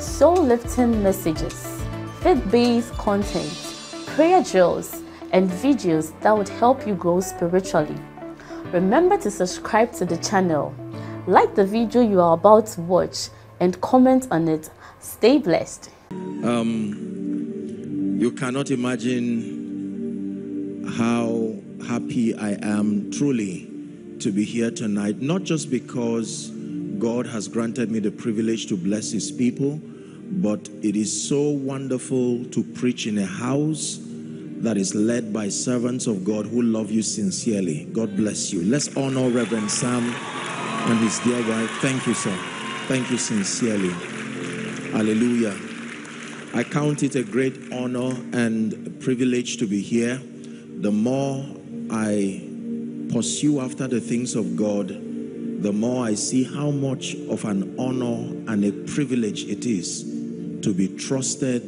soul-lifting messages, faith-based content, prayer drills, and videos that would help you grow spiritually. Remember to subscribe to the channel, like the video you are about to watch, and comment on it. Stay blessed. You cannot imagine how happy I am truly to be here tonight, not just because God has granted me the privilege to bless his people, but it is so wonderful to preach in a house that is led by servants of God who love you sincerely. God bless you. Let's honor Reverend Sam and his dear wife. Thank you, sir. Thank you sincerely. Hallelujah. I count it a great honor and privilege to be here. The more I pursue after the things of God, the more I see how much of an honor and a privilege it is to be trusted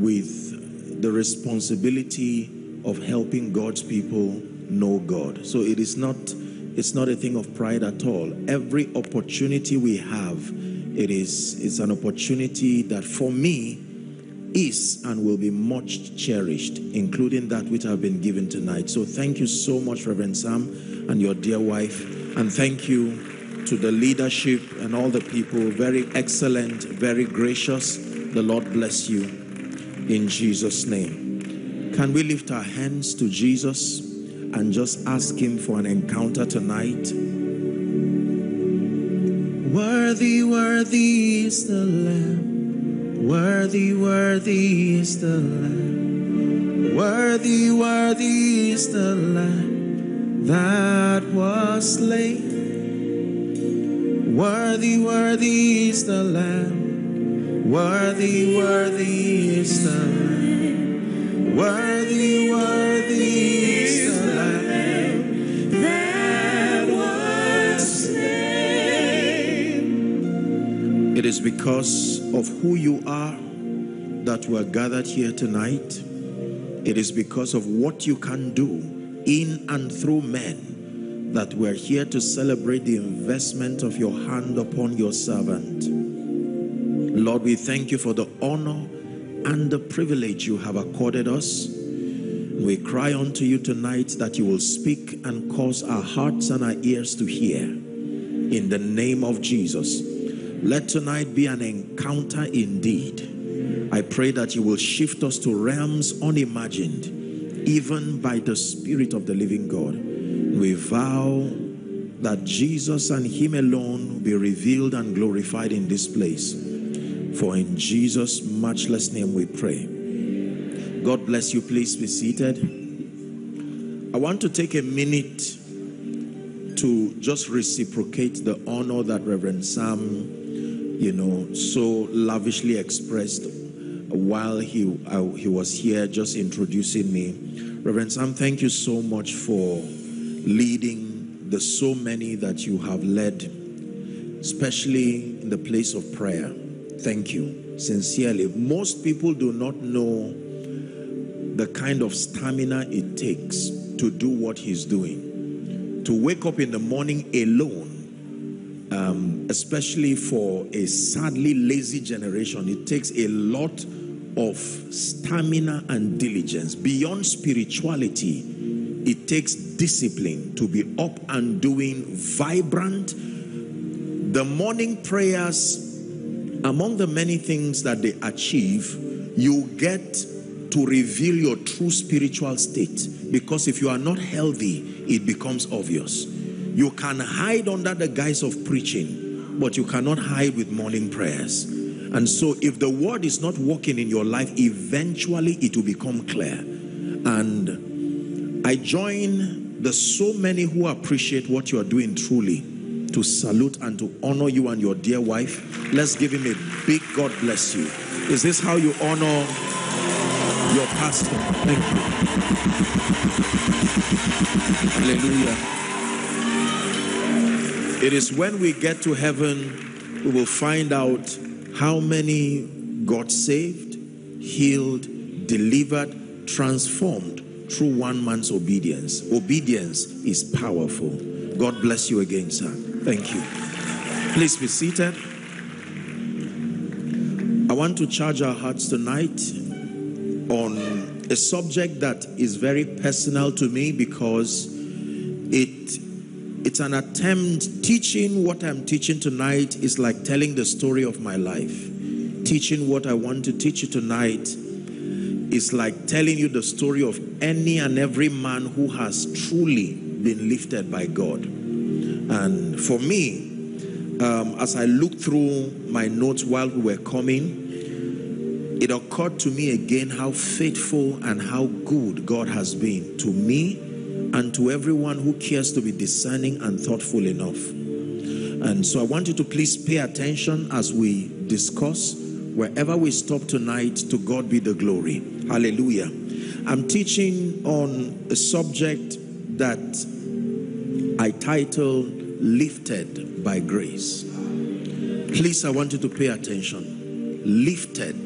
with the responsibility of helping God's people know God. So it's not a thing of pride at all. Every opportunity we have, it's an opportunity that for me is and will be much cherished, including that which I've been given tonight. So thank you so much, Reverend Sam and your dear wife. And thank you to the leadership and all the people. Very excellent, very gracious. The Lord bless you in Jesus' name. Can we lift our hands to Jesus and just ask him for an encounter tonight? Worthy, worthy is the Lamb. Worthy, worthy is the Lamb. Worthy, worthy is the Lamb that was slain. Worthy, worthy is the Lamb. Worthy, worthy is the Lamb. Worthy, worthy is the Lamb that was slain. It is because of who you are that we are gathered here tonight. It is because of what you can do in and through men that we're here to celebrate the investment of your hand upon your servant. Lord, we thank you for the honor and the privilege you have accorded us. We cry unto you tonight that you will speak and cause our hearts and our ears to hear. In the name of Jesus, let tonight be an encounter indeed. I pray that you will shift us to realms unimagined, even by the Spirit of the living God. We vow that Jesus and him alone be revealed and glorified in this place. For in Jesus' matchless name we pray. God bless you. Please be seated. I want to take a minute to just reciprocate the honor that Reverend Sam, so lavishly expressed while he was here just introducing me. Reverend Sam, thank you so much for leading the so many that you have led, especially in the place of prayer. Thank you sincerely. Most people do not know the kind of stamina it takes to do what he's doing. To wake up in the morning alone, especially for a sadly lazy generation, it takes a lot of stamina and diligence. Beyond spirituality, it takes discipline to be up and doing, vibrant. The morning prayers, among the many things that they achieve, you get to reveal your true spiritual state, because if you are not healthy, it becomes obvious. You can hide under the guise of preaching, but you cannot hide with morning prayers. And so if the word is not working in your life, eventually it will become clear. And I join the so many who appreciate what you are doing truly. to salute and to honor you and your dear wife. Let's give him a big God bless you. Is this how you honor your pastor? Thank you. Hallelujah. It is when we get to heaven, we will find out how many got saved, healed, delivered, transformed through one man's obedience. Obedience is powerful. God bless you again, sir. Thank you. Please be seated. I want to charge our hearts tonight on a subject that is very personal to me, because it's an attempt. Teaching what I'm teaching tonight is like telling the story of my life. Teaching what I want to teach you tonight is like telling you the story of any and every man who has truly been lifted by God. And for me, as I looked through my notes while we were coming, it occurred to me again how faithful and how good God has been to me and to everyone who cares to be discerning and thoughtful enough. And so I want you to please pay attention as we discuss. Wherever we stop tonight, to God be the glory. Hallelujah. I'm teaching on a subject that I title Lifted by Grace. Please, I want you to pay attention. Lifted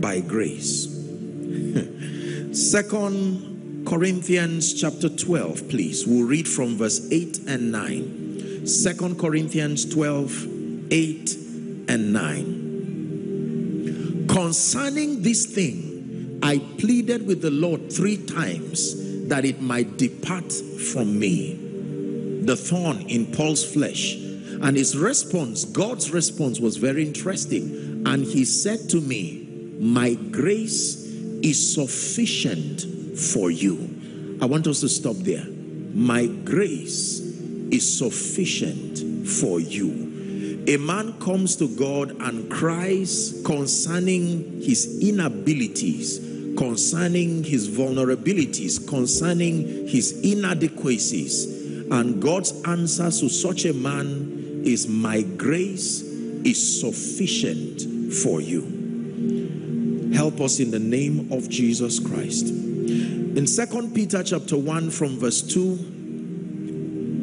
by Grace. 2 Corinthians chapter 12, please. We'll read from verse 8 and 9. 2 Corinthians 12, 8 and 9. Concerning this thing, I pleaded with the Lord 3 times, that it might depart from me. The thorn in Paul's flesh. And his response, God's response, was very interesting. And he said to me, my grace is sufficient for you. I want us to stop there. My grace is sufficient for you. A man comes to God and cries concerning his inabilities, concerning his vulnerabilities, concerning his inadequacies. And God's answer to such a man is, my grace is sufficient for you. Help us in the name of Jesus Christ. In 2 Peter chapter 1 from verse 2,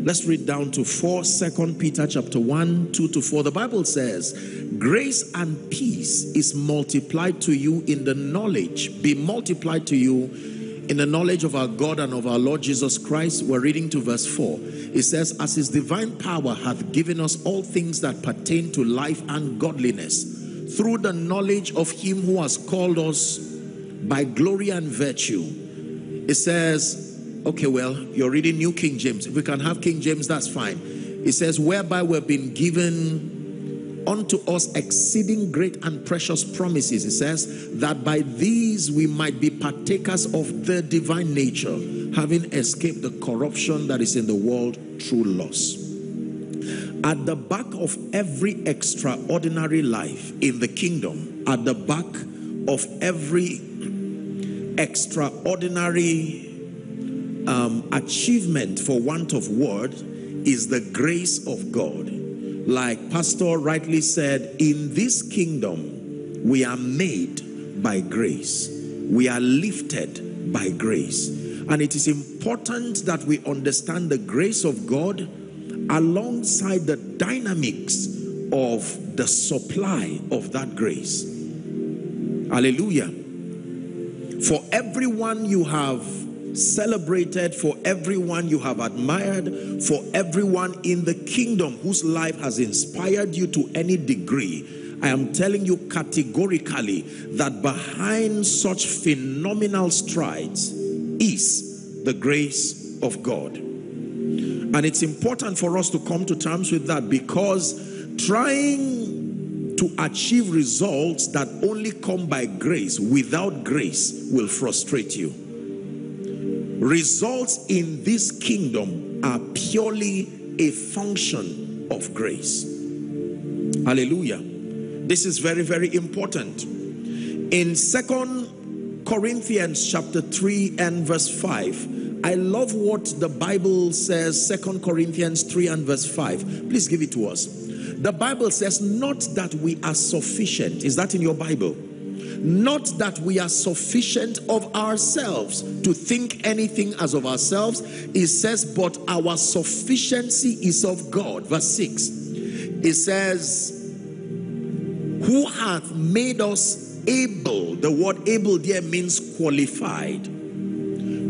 let's read down to 4. 2 Peter chapter 1, 2 to 4. The Bible says, grace and peace is multiplied to you in the knowledge, be multiplied to you in the knowledge of our God and of our Lord Jesus Christ. We're reading to verse 4. It says, as his divine power hath given us all things that pertain to life and godliness, through the knowledge of him who has called us by glory and virtue. It says, okay, well, you're reading New King James. If we can have King James, that's fine. It says, whereby we've been given unto us exceeding great and precious promises. It says that by these we might be partakers of the divine nature, having escaped the corruption that is in the world through loss. At the back of every extraordinary life in the kingdom, at the back of every extraordinary achievement, for want of word, is the grace of God. Like Pastor rightly said, in this kingdom, we are made by grace. We are lifted by grace. And it is important that we understand the grace of God alongside the dynamics of the supply of that grace. Hallelujah. For everyone you have celebrated, for everyone you have admired, for everyone in the kingdom whose life has inspired you to any degree, I am telling you categorically that behind such phenomenal strides is the grace of God. And it's important for us to come to terms with that, because trying to achieve results that only come by grace without grace will frustrate you. Results in this kingdom are purely a function of grace. Hallelujah. This is very, very important. In 2 Corinthians chapter 3 and verse 5, I love what the Bible says, 2 Corinthians 3 and verse 5. Please give it to us. The Bible says, not that we are sufficient. Is that in your Bible? Not that we are sufficient of ourselves to think anything as of ourselves. It says, but our sufficiency is of God. Verse 6. It says, who hath made us able. The word able there means qualified.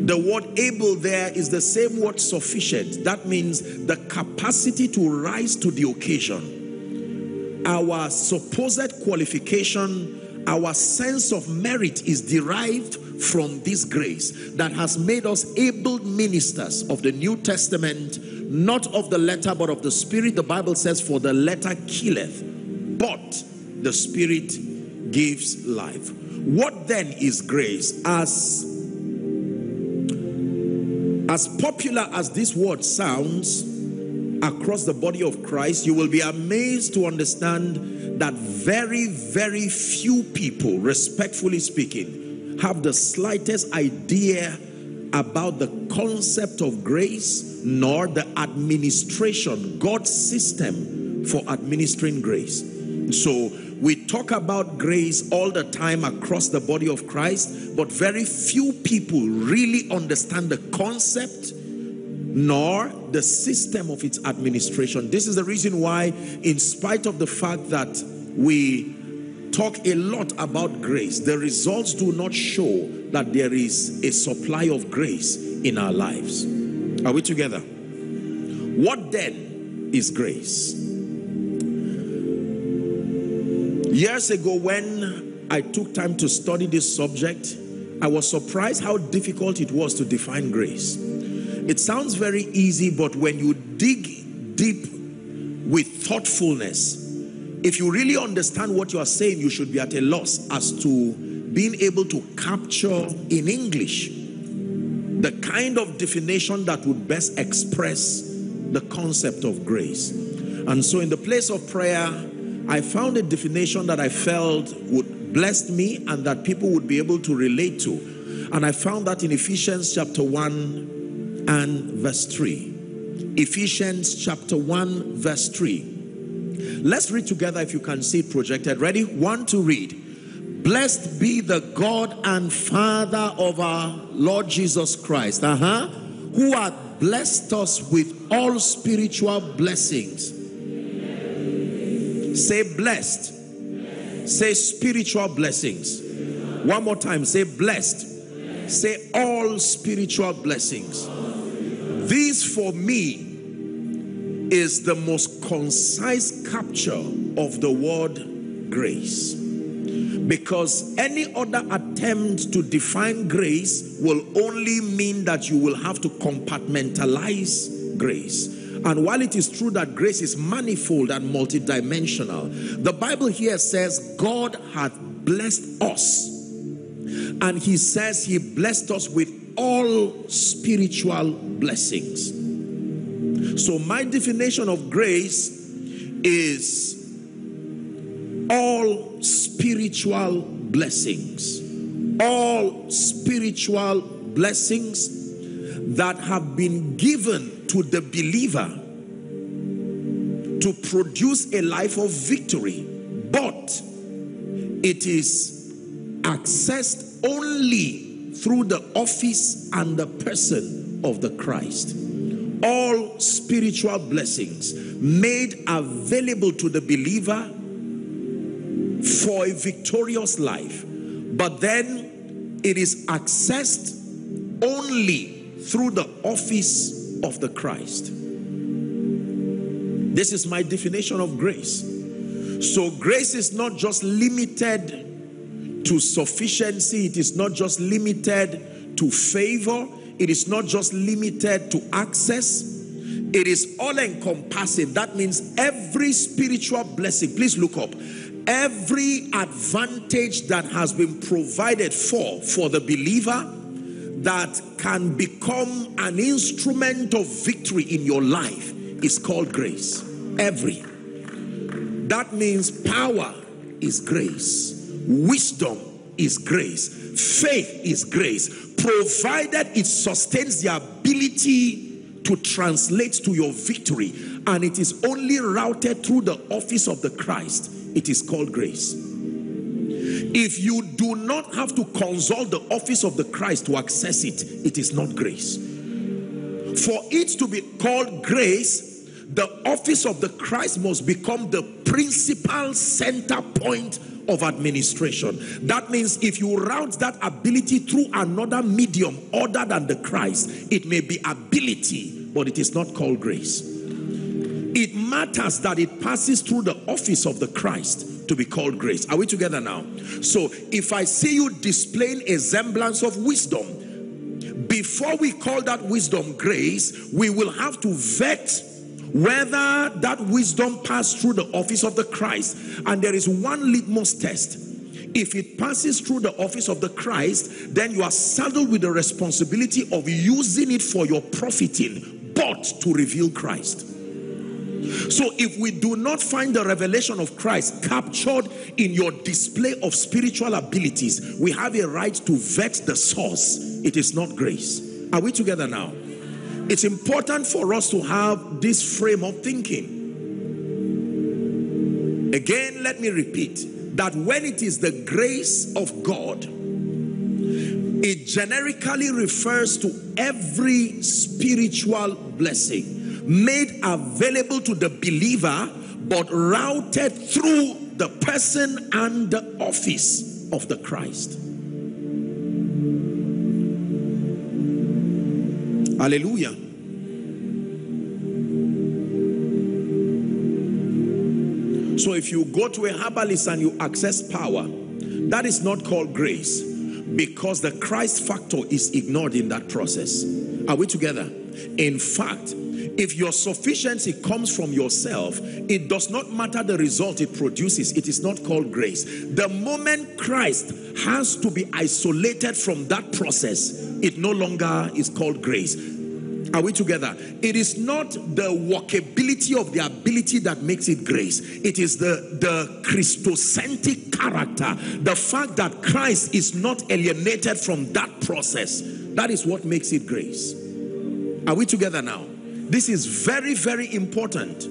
The word able there is the same word sufficient. That means the capacity to rise to the occasion. Our supposed qualification, our sense of merit is derived from this grace that has made us able ministers of the New Testament, not of the letter but of the Spirit. The Bible says, for the letter killeth, but the Spirit gives life. What then is grace? As popular as this word sounds across the body of Christ, you will be amazed to understand that very, very few people, respectfully speaking, have the slightest idea about the concept of grace, nor the administration, God's system for administering grace. So we talk about grace all the time across the body of Christ, but very few people really understand the concept nor the system of its administration. This is the reason why, in spite of the fact that we talk a lot about grace, the results do not show that there is a supply of grace in our lives. Are we together? What then is grace? Years ago, when I took time to study this subject, I was surprised how difficult it was to define grace. It sounds very easy, but when you dig deep with thoughtfulness, if you really understand what you are saying, you should be at a loss as to being able to capture in English the kind of definition that would best express the concept of grace. And so in the place of prayer, I found a definition that I felt would bless me and that people would be able to relate to. And I found that in Ephesians chapter 1 and verse 3. Ephesians chapter 1 verse 3. Let's read together if you can see it projected. Ready? One to read. Blessed be the God and Father of our Lord Jesus Christ, who hath blessed us with all spiritual blessings. Say blessed. Blessed. Say spiritual blessings. Spiritual. One more time. Say blessed. Blessed. Say all spiritual blessings. All spiritual. This for me is the most concise capture of the word grace. Because any other attempt to define grace will only mean that you will have to compartmentalize grace. And while it is true that grace is manifold and multidimensional, the Bible here says God hath blessed us. And he says he blessed us with all spiritual blessings. So my definition of grace is all spiritual blessings. All spiritual blessings that have been given to the believer to produce a life of victory, but it is accessed only through the office and the person of the Christ. All spiritual blessings made available to the believer for a victorious life, but then it is accessed only through the office of the Christ. This is my definition of grace. So grace is not just limited to sufficiency. It is not just limited to favor. It is not just limited to access. It is all-encompassing. That means every spiritual blessing. Please look up. Every advantage that has been provided for the believer that can become an instrument of victory in your life is called grace. Every. That means power is grace. Wisdom is grace. Faith is grace. provided it sustains the ability to translate to your victory, and it is only routed through the office of the Christ. It is called grace. If you do not have to consult the office of the Christ to access it, it is not grace. For it to be called grace, the office of the Christ must become the principal center point of administration. That means if you route that ability through another medium other than the Christ, it may be ability, but it is not called grace. It matters that it passes through the office of the Christ to be called grace. Are we together now? So if I see you displaying a semblance of wisdom, before we call that wisdom grace, we will have to vet whether that wisdom passed through the office of the Christ. And there is one litmus test. If it passes through the office of the Christ, then you are saddled with the responsibility of using it for your profiting, but to reveal Christ. So if we do not find the revelation of Christ captured in your display of spiritual abilities, we have a right to vet the source. It is not grace. Are we together now? It's important for us to have this frame of thinking. Again, let me repeat that when it is the grace of God, it generically refers to every spiritual blessing made available to the believer, but routed through the person and the office of the Christ. Hallelujah. So if you go to a herbalist and you access power, that is not called grace, because the Christ factor is ignored in that process. Are we together? In fact, if your sufficiency comes from yourself, it does not matter the result it produces. It is not called grace. The moment Christ has to be isolated from that process, it no longer is called grace. Are we together? It is not the workability of the ability that makes it grace. It is the Christocentric character. The fact that Christ is not alienated from that process. That is what makes it grace. Are we together now? This is very, very important,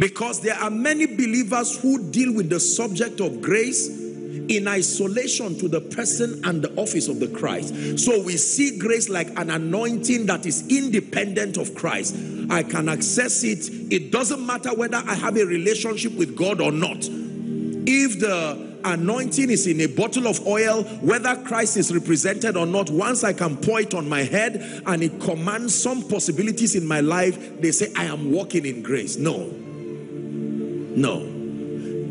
because there are many believers who deal with the subject of grace in isolation to the person and the office of the Christ. So we see grace like an anointing that is independent of Christ. I can access it. It doesn't matter whether I have a relationship with God or not. If the anointing is in a bottle of oil, whether Christ is represented or not, once I can pour it on my head and it commands some possibilities in my life, they say I am walking in grace. No.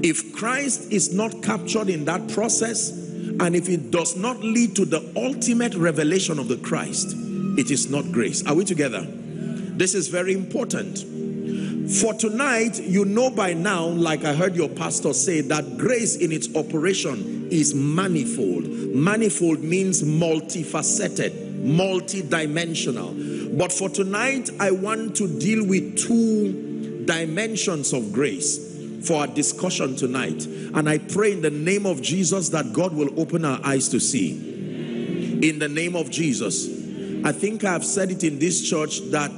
If Christ is not captured in that process, and if it does not lead to the ultimate revelation of the Christ, it is not grace. Are we together? This is very important. For tonight, you know by now, like I heard your pastor say, that grace in its operation is manifold. Manifold means multifaceted, multidimensional. But for tonight, I want to deal with two dimensions of grace for our discussion tonight. And I pray in the name of Jesus that God will open our eyes to see. In the name of Jesus. I think I have said it in this church that,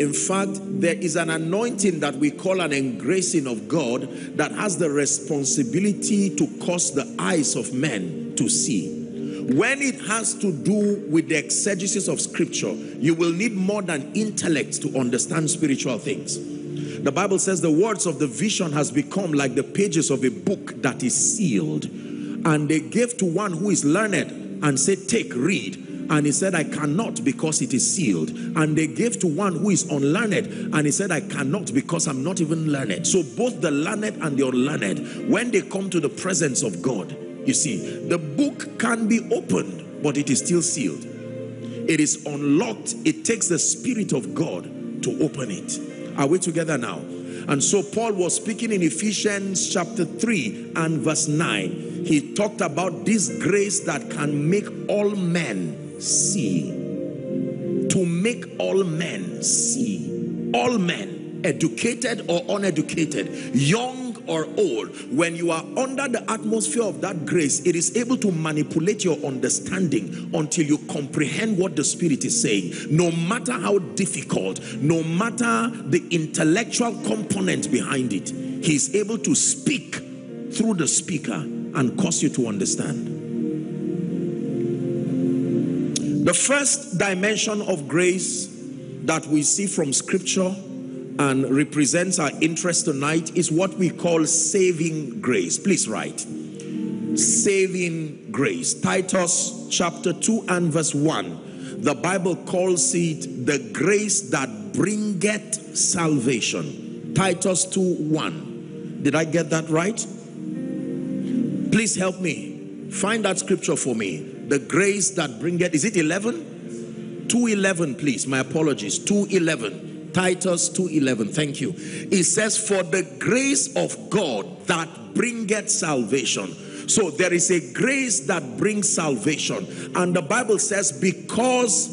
in fact, there is an anointing that we call an engracing of God that has the responsibility to cause the eyes of men to see. When it has to do with the exegesis of Scripture, you will need more than intellect to understand spiritual things. The Bible says the words of the vision has become like the pages of a book that is sealed. And they gave to one who is learned and said, take, read. And he said, I cannot, because it is sealed. And they gave to one who is unlearned. And he said, I cannot, because I'm not even learned. So both the learned and the unlearned, when they come to the presence of God, you see, the book can be opened, but it is still sealed. It is unlocked. It takes the Spirit of God to open it. Are we together now? And so Paul was speaking in Ephesians chapter 3 and verse 9. He talked about this grace that can make all men see. To make all men see. All men, educated or uneducated, young or old, when you are under the atmosphere of that grace, it is able to manipulate your understanding until you comprehend what the Spirit is saying. No matter how difficult, no matter the intellectual component behind it, he is able to speak through the speaker and cause you to understand. The first dimension of grace that we see from Scripture and represents our interest tonight is what we call saving grace. Please write, saving grace. Titus chapter 2 and verse 1. The Bible calls it the grace that bringeth salvation. Titus 2:1. Did I get that right? Please help me. Find that scripture for me. The grace that bringeth, is it 11? 2:11, please. My apologies. 2:11. Titus 2:11, thank you. It says, for the grace of God that bringeth salvation. So there is a grace that brings salvation. And the Bible says, because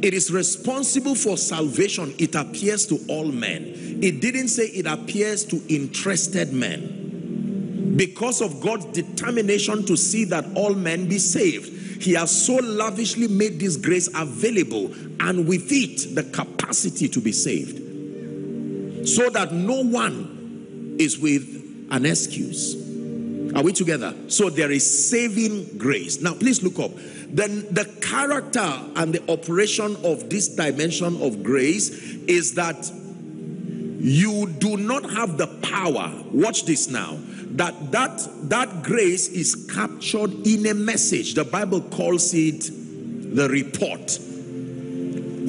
it is responsible for salvation, it appears to all men. It didn't say it appears to interested men. Because of God's determination to see that all men be saved, he has so lavishly made this grace available, and with it, the capacity to be saved. So that no one is with an excuse. Are we together? So there is saving grace. Now please look up. Then the character and the operation of this dimension of grace is that you do not have the power. Watch this now. That grace is captured in a message. The Bible calls it the report.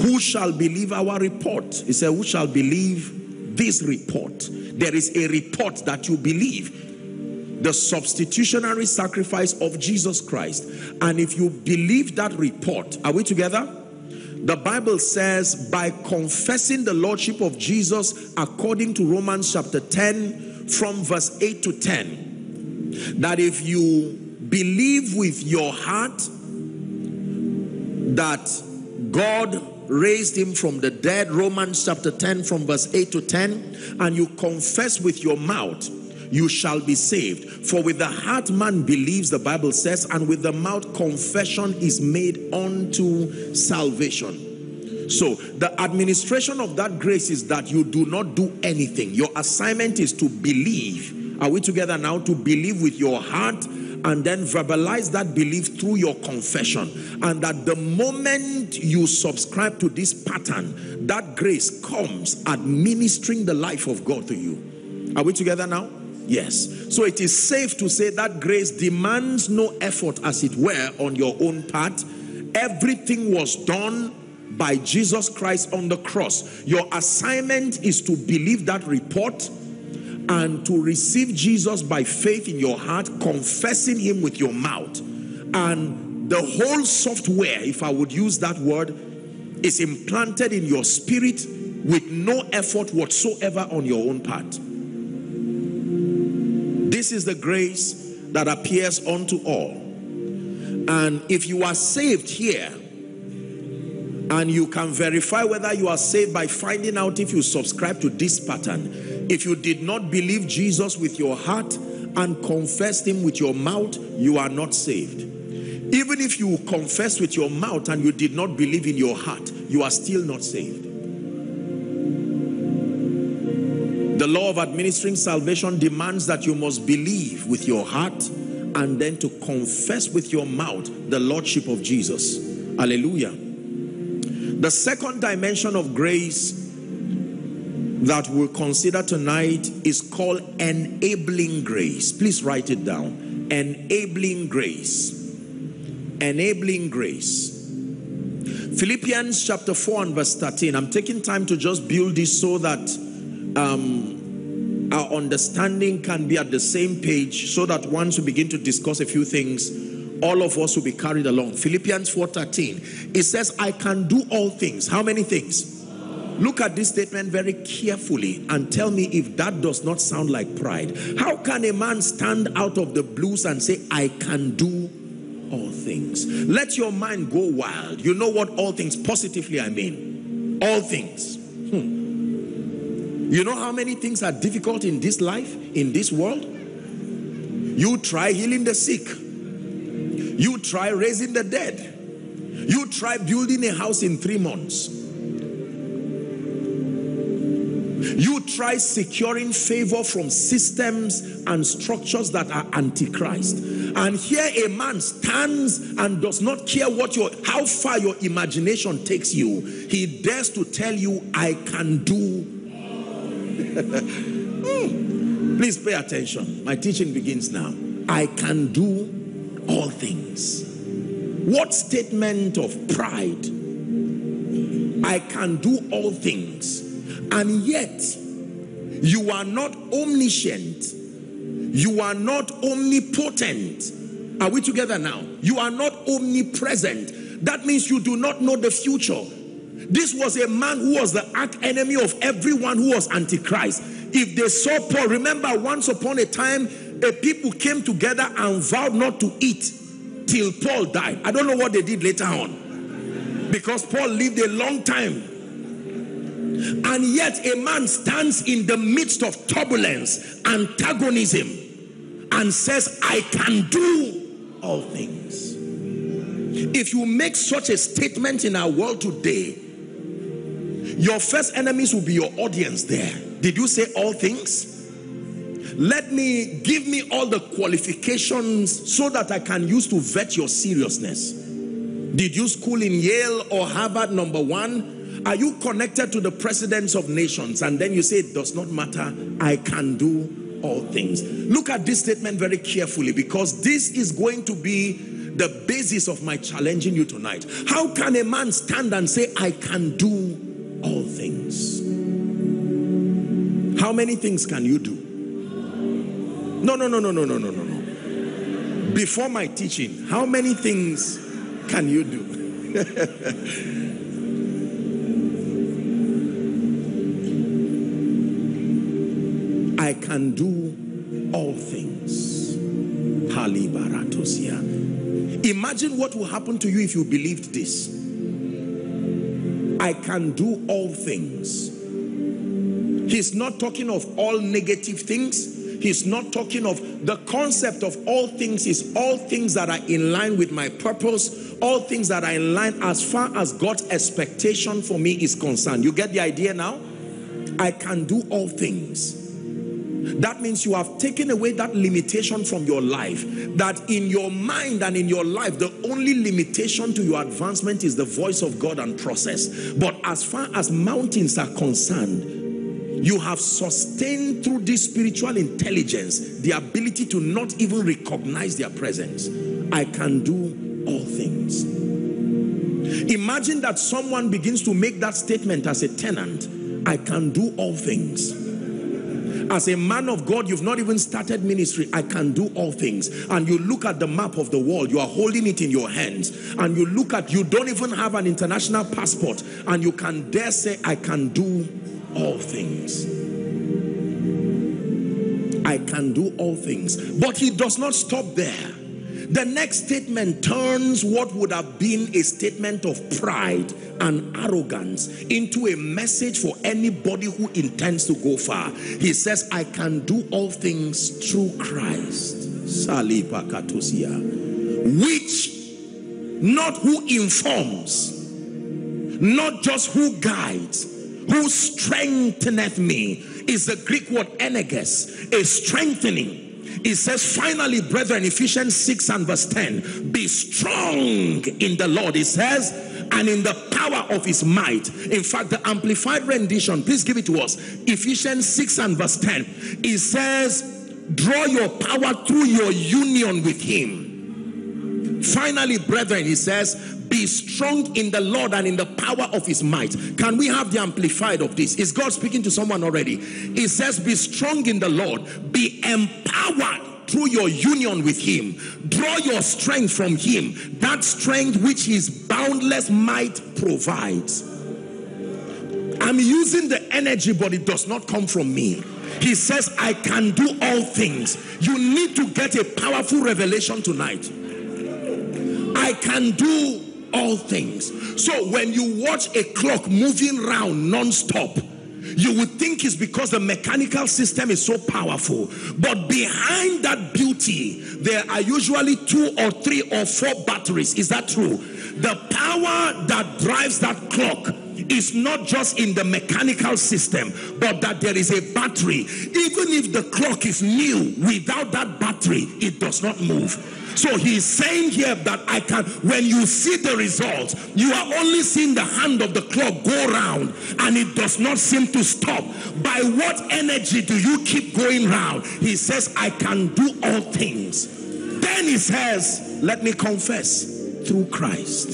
Who shall believe our report? He said, who shall believe this report? There is a report that you believe. The substitutionary sacrifice of Jesus Christ. And if you believe that report, are we together? The Bible says, by confessing the Lordship of Jesus according to Romans chapter 10, from verse 8 to 10, that if you believe with your heart that God raised him from the dead, Romans chapter 10 from verse 8 to 10, and you confess with your mouth, you shall be saved. For with the heart man believes, the Bible says, and with the mouth confession is made unto salvation. So the administration of that grace is that you do not do anything. Your assignment is to believe. Are we together now? To believe with your heart and then verbalize that belief through your confession. And that the moment you subscribe to this pattern, that grace comes administering the life of God to you. Are we together now? Yes. So it is safe to say that grace demands no effort, as it were, on your own part. Everything was done by Jesus Christ on the cross. Your assignment is to believe that report and to receive Jesus by faith in your heart, confessing him with your mouth. And the whole software, if I would use that word, is implanted in your spirit with no effort whatsoever on your own part. This is the grace that appears unto all. And if you are saved here, and you can verify whether you are saved by finding out if you subscribe to this pattern. If you did not believe Jesus with your heart and confessed him with your mouth, you are not saved. Even if you confess with your mouth and you did not believe in your heart, you are still not saved. The law of administering salvation demands that you must believe with your heart and then to confess with your mouth the Lordship of Jesus. Hallelujah. The second dimension of grace that we'll consider tonight is called enabling grace. Please write it down. Enabling grace. Enabling grace. Philippians chapter 4 and verse 13. I'm taking time to just build this so that our understanding can be at the same page, so that once we begin to discuss a few things, all of us will be carried along. Philippians 4:13. It says, I can do all things. How many things? Look at this statement very carefully and tell me if that does not sound like pride. How can a man stand out of the blues and say, I can do all things? Let your mind go wild. You know what all things, positively I mean. All things. You know how many things are difficult in this life, in this world? You try healing the sick. You try raising the dead. You try building a house in 3 months. You try securing favor from systems and structures that are antichrist. And here a man stands and does not care what how far your imagination takes you. He dares to tell you, I can do. Please pay attention. My teaching begins now. I can do all things. What statement of pride? I can do all things. And yet, you are not omniscient. You are not omnipotent. Are we together now? You are not omnipresent. That means you do not know the future. This was a man who was the archenemy of everyone who was antichrist. If they saw Paul, remember once upon a time, the people came together and vowed not to eat till Paul died. I don't know what they did later on, because Paul lived a long time. And yet a man stands in the midst of turbulence, antagonism, and says, I can do all things. If you make such a statement in our world today, your first enemies will be your audience there. Did you say all things? Give me all the qualifications so that I can use to vet your seriousness. Did you school in Yale or Harvard #1? Are you connected to the presidents of nations? And then you say, it does not matter. I can do all things. Look at this statement very carefully, because this is going to be the basis of my challenging you tonight. How can a man stand and say, I can do all things? How many things can you do? No. Before my teaching, how many things can you do? I can do all things. Imagine what will happen to you if you believed this. I can do all things. He's not talking of all negative things. He's not talking of the concept of all things. Is all things that are in line with my purpose, all things that are in line as far as God's expectation for me is concerned. You get the idea now? I can do all things. That means you have taken away that limitation from your life. That in your mind and in your life, the only limitation to your advancement is the voice of God and process. But as far as mountains are concerned, you have sustained through this spiritual intelligence the ability to not even recognize their presence. I can do all things. Imagine that someone begins to make that statement as a tenant. I can do all things. As a man of God, you've not even started ministry. I can do all things. And you look at the map of the world. You are holding it in your hands. And you look at, you don't even have an international passport. And you can dare say, I can do all things. I can do all things. But he does not stop there. The next statement turns what would have been a statement of pride and arrogance into a message for anybody who intends to go far. He says, I can do all things through Christ, which, not who informs, not just who guides, who strengtheneth me, is the Greek word energes, a strengthening. It says, finally, brethren, Ephesians 6:10, be strong in the Lord, it says, and in the power of his might. In fact, the amplified rendition, please give it to us. Ephesians 6:10, it says, draw your power through your union with him. Finally, brethren, it says, be strong in the Lord and in the power of his might. Can we have the amplified of this? Is God speaking to someone already? It says, be strong in the Lord. Be empowered through your union with him. Draw your strength from him. That strength which his boundless might provides. I'm using the energy, but it does not come from me. He says, I can do all things. You need to get a powerful revelation tonight. I can do all things. So when you watch a clock moving round non-stop, You would think it's because the mechanical system is so powerful. But behind that beauty, there are usually 2 or 3 or 4 batteries. Is that true? The power that drives that clock is not just in the mechanical system, but that there is a battery. Even if the clock is new, without that battery, it does not move. So he's saying here that I can, when you see the results, you are only seeing the hand of the clock go round and it does not seem to stop. By what energy do you keep going round? He says, I can do all things. Then he says, let me confess, through Christ.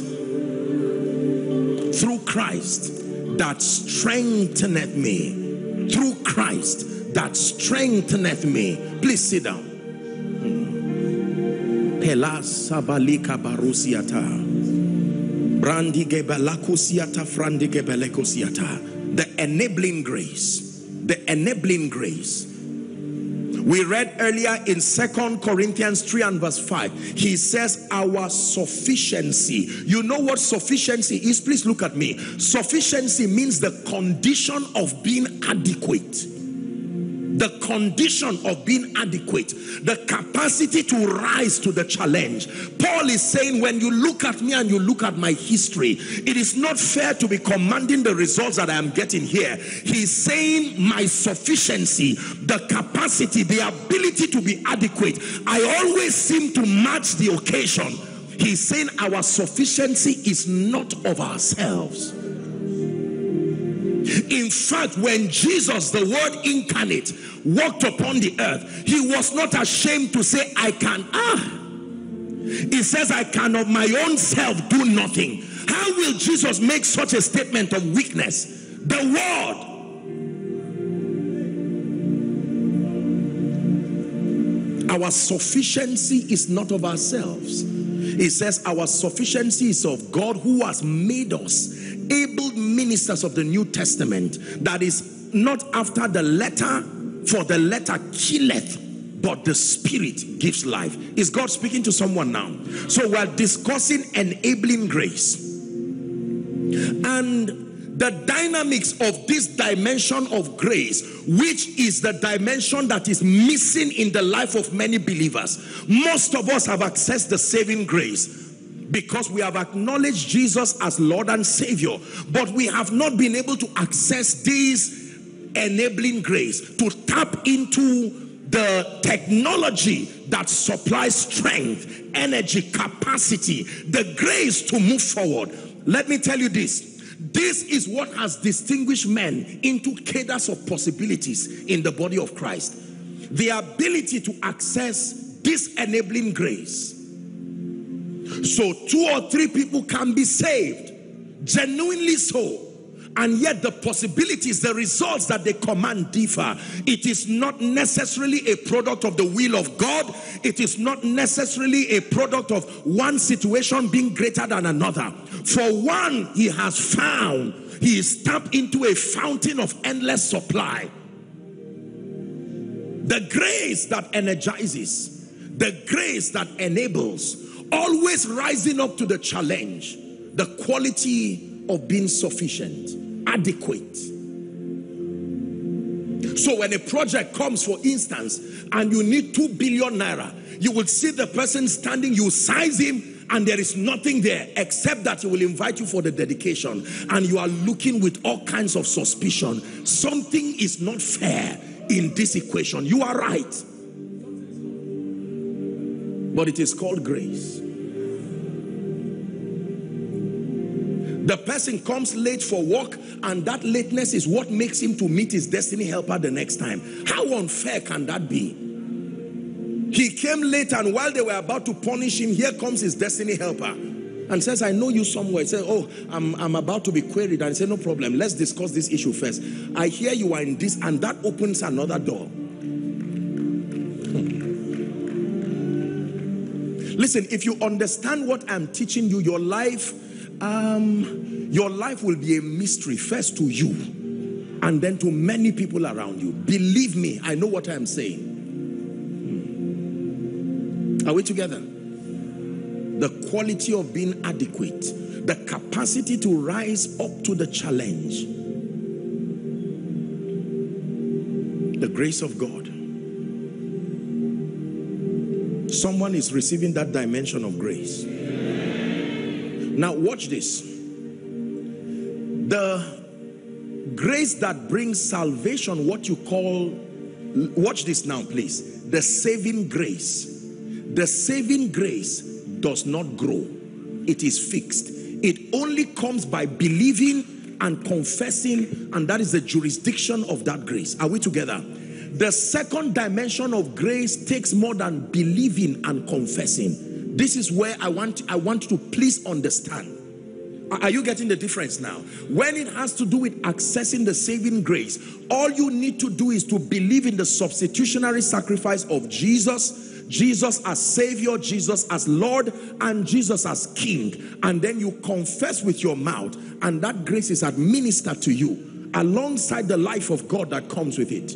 Through Christ that strengtheneth me. Through Christ that strengtheneth me. Please sit down. The enabling grace. The enabling grace. We read earlier in 2 Corinthians 3 and verse 5. He says our sufficiency. You know what sufficiency is? Please look at me. Sufficiency means the condition of being adequate. The condition of being adequate, the capacity to rise to the challenge. Paul is saying, when you look at me and you look at my history, it is not fair to be commanding the results that I am getting here. He's saying my sufficiency, the capacity, the ability to be adequate. I always seem to match the occasion. He's saying our sufficiency is not of ourselves. In fact, when Jesus, the Word incarnate, walked upon the earth, he was not ashamed to say, I can, he says, I can of my own self do nothing. How will Jesus make such a statement of weakness? The Word. Our sufficiency is not of ourselves. He says, our sufficiency is of God, who has made us able ministers of the New Testament. That is not after the letter, for the letter killeth, but the Spirit gives life. Is God speaking to someone now? So we're discussing enabling grace. And the dynamics of this dimension of grace, which is the dimension that is missing in the life of many believers. Most of us have accessed the saving grace because we have acknowledged Jesus as Lord and Savior, but we have not been able to access this enabling grace, to tap into the technology that supplies strength, energy, capacity, the grace to move forward. Let me tell you this. This is what has distinguished men into cadres of possibilities in the body of Christ. The ability to access this enabling grace. So 2 or 3 people can be saved, genuinely so, and yet the possibilities, the results that they command differ. It is not necessarily a product of the will of God. It is not necessarily a product of one situation being greater than another. For one, he has found, he is tapped into a fountain of endless supply. The grace that energizes, the grace that enables, always rising up to the challenge. The quality of being sufficient, adequate. So when a project comes, for instance, and you need 2 billion naira, you will see the person standing, you size him, and there is nothing there except that he will invite you for the dedication. And you are looking with all kinds of suspicion. Something is not fair in this equation. You are right. But it is called grace. The person comes late for work, and that lateness is what makes him to meet his destiny helper the next time. How unfair can that be? He came late, and while they were about to punish him, here comes his destiny helper and says, I know you somewhere. He says, oh, I'm about to be queried. And he said, no problem, let's discuss this issue first. I hear you are in this, and that opens another door. Listen, if you understand what I'm teaching you, your life will be a mystery, first to you and then to many people around you. Believe me, I know what I'm saying. Are we together? The quality of being adequate, the capacity to rise up to the challenge. the grace of God. Someone is receiving that dimension of grace. Now watch this. The grace that brings salvation, what you call, watch this now please, the saving grace. The saving grace does not grow. It is fixed. It only comes by believing and confessing, and that is the jurisdiction of that grace. Are we together? The second dimension of grace takes more than believing and confessing. This is where I want to please understand. Are you getting the difference now? When it has to do with accessing the saving grace, all you need to do is to believe in the substitutionary sacrifice of Jesus, Jesus as Savior, Jesus as Lord, and Jesus as King. And then you confess with your mouth, and that grace is administered to you alongside the life of God that comes with it.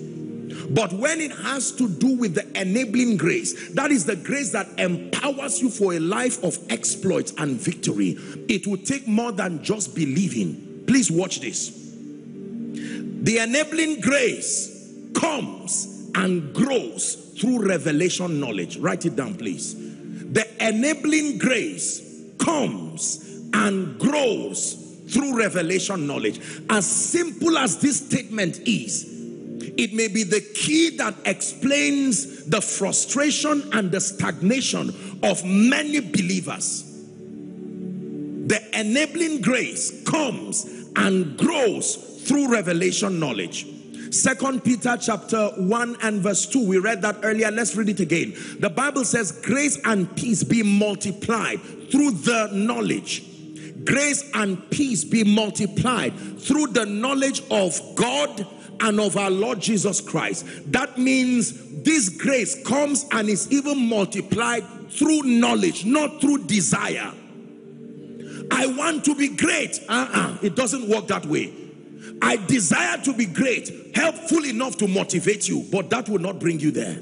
But when it has to do with the enabling grace, that is the grace that empowers you for a life of exploits and victory, it will take more than just believing. Please watch this. The enabling grace comes and grows through revelation knowledge. Write it down, please. The enabling grace comes and grows through revelation knowledge. As simple as this statement is, it may be the key that explains the frustration and the stagnation of many believers. The enabling grace comes and grows through revelation knowledge. 2 Peter chapter 1 and verse 2. We read that earlier. Let's read it again. The Bible says, grace and peace be multiplied through the knowledge. Grace and peace be multiplied through the knowledge of God and of our Lord Jesus Christ. That means this grace comes and is even multiplied through knowledge, not through desire. I want to be great. It doesn't work that way. I desire to be great, helpful enough to motivate you, but that will not bring you there.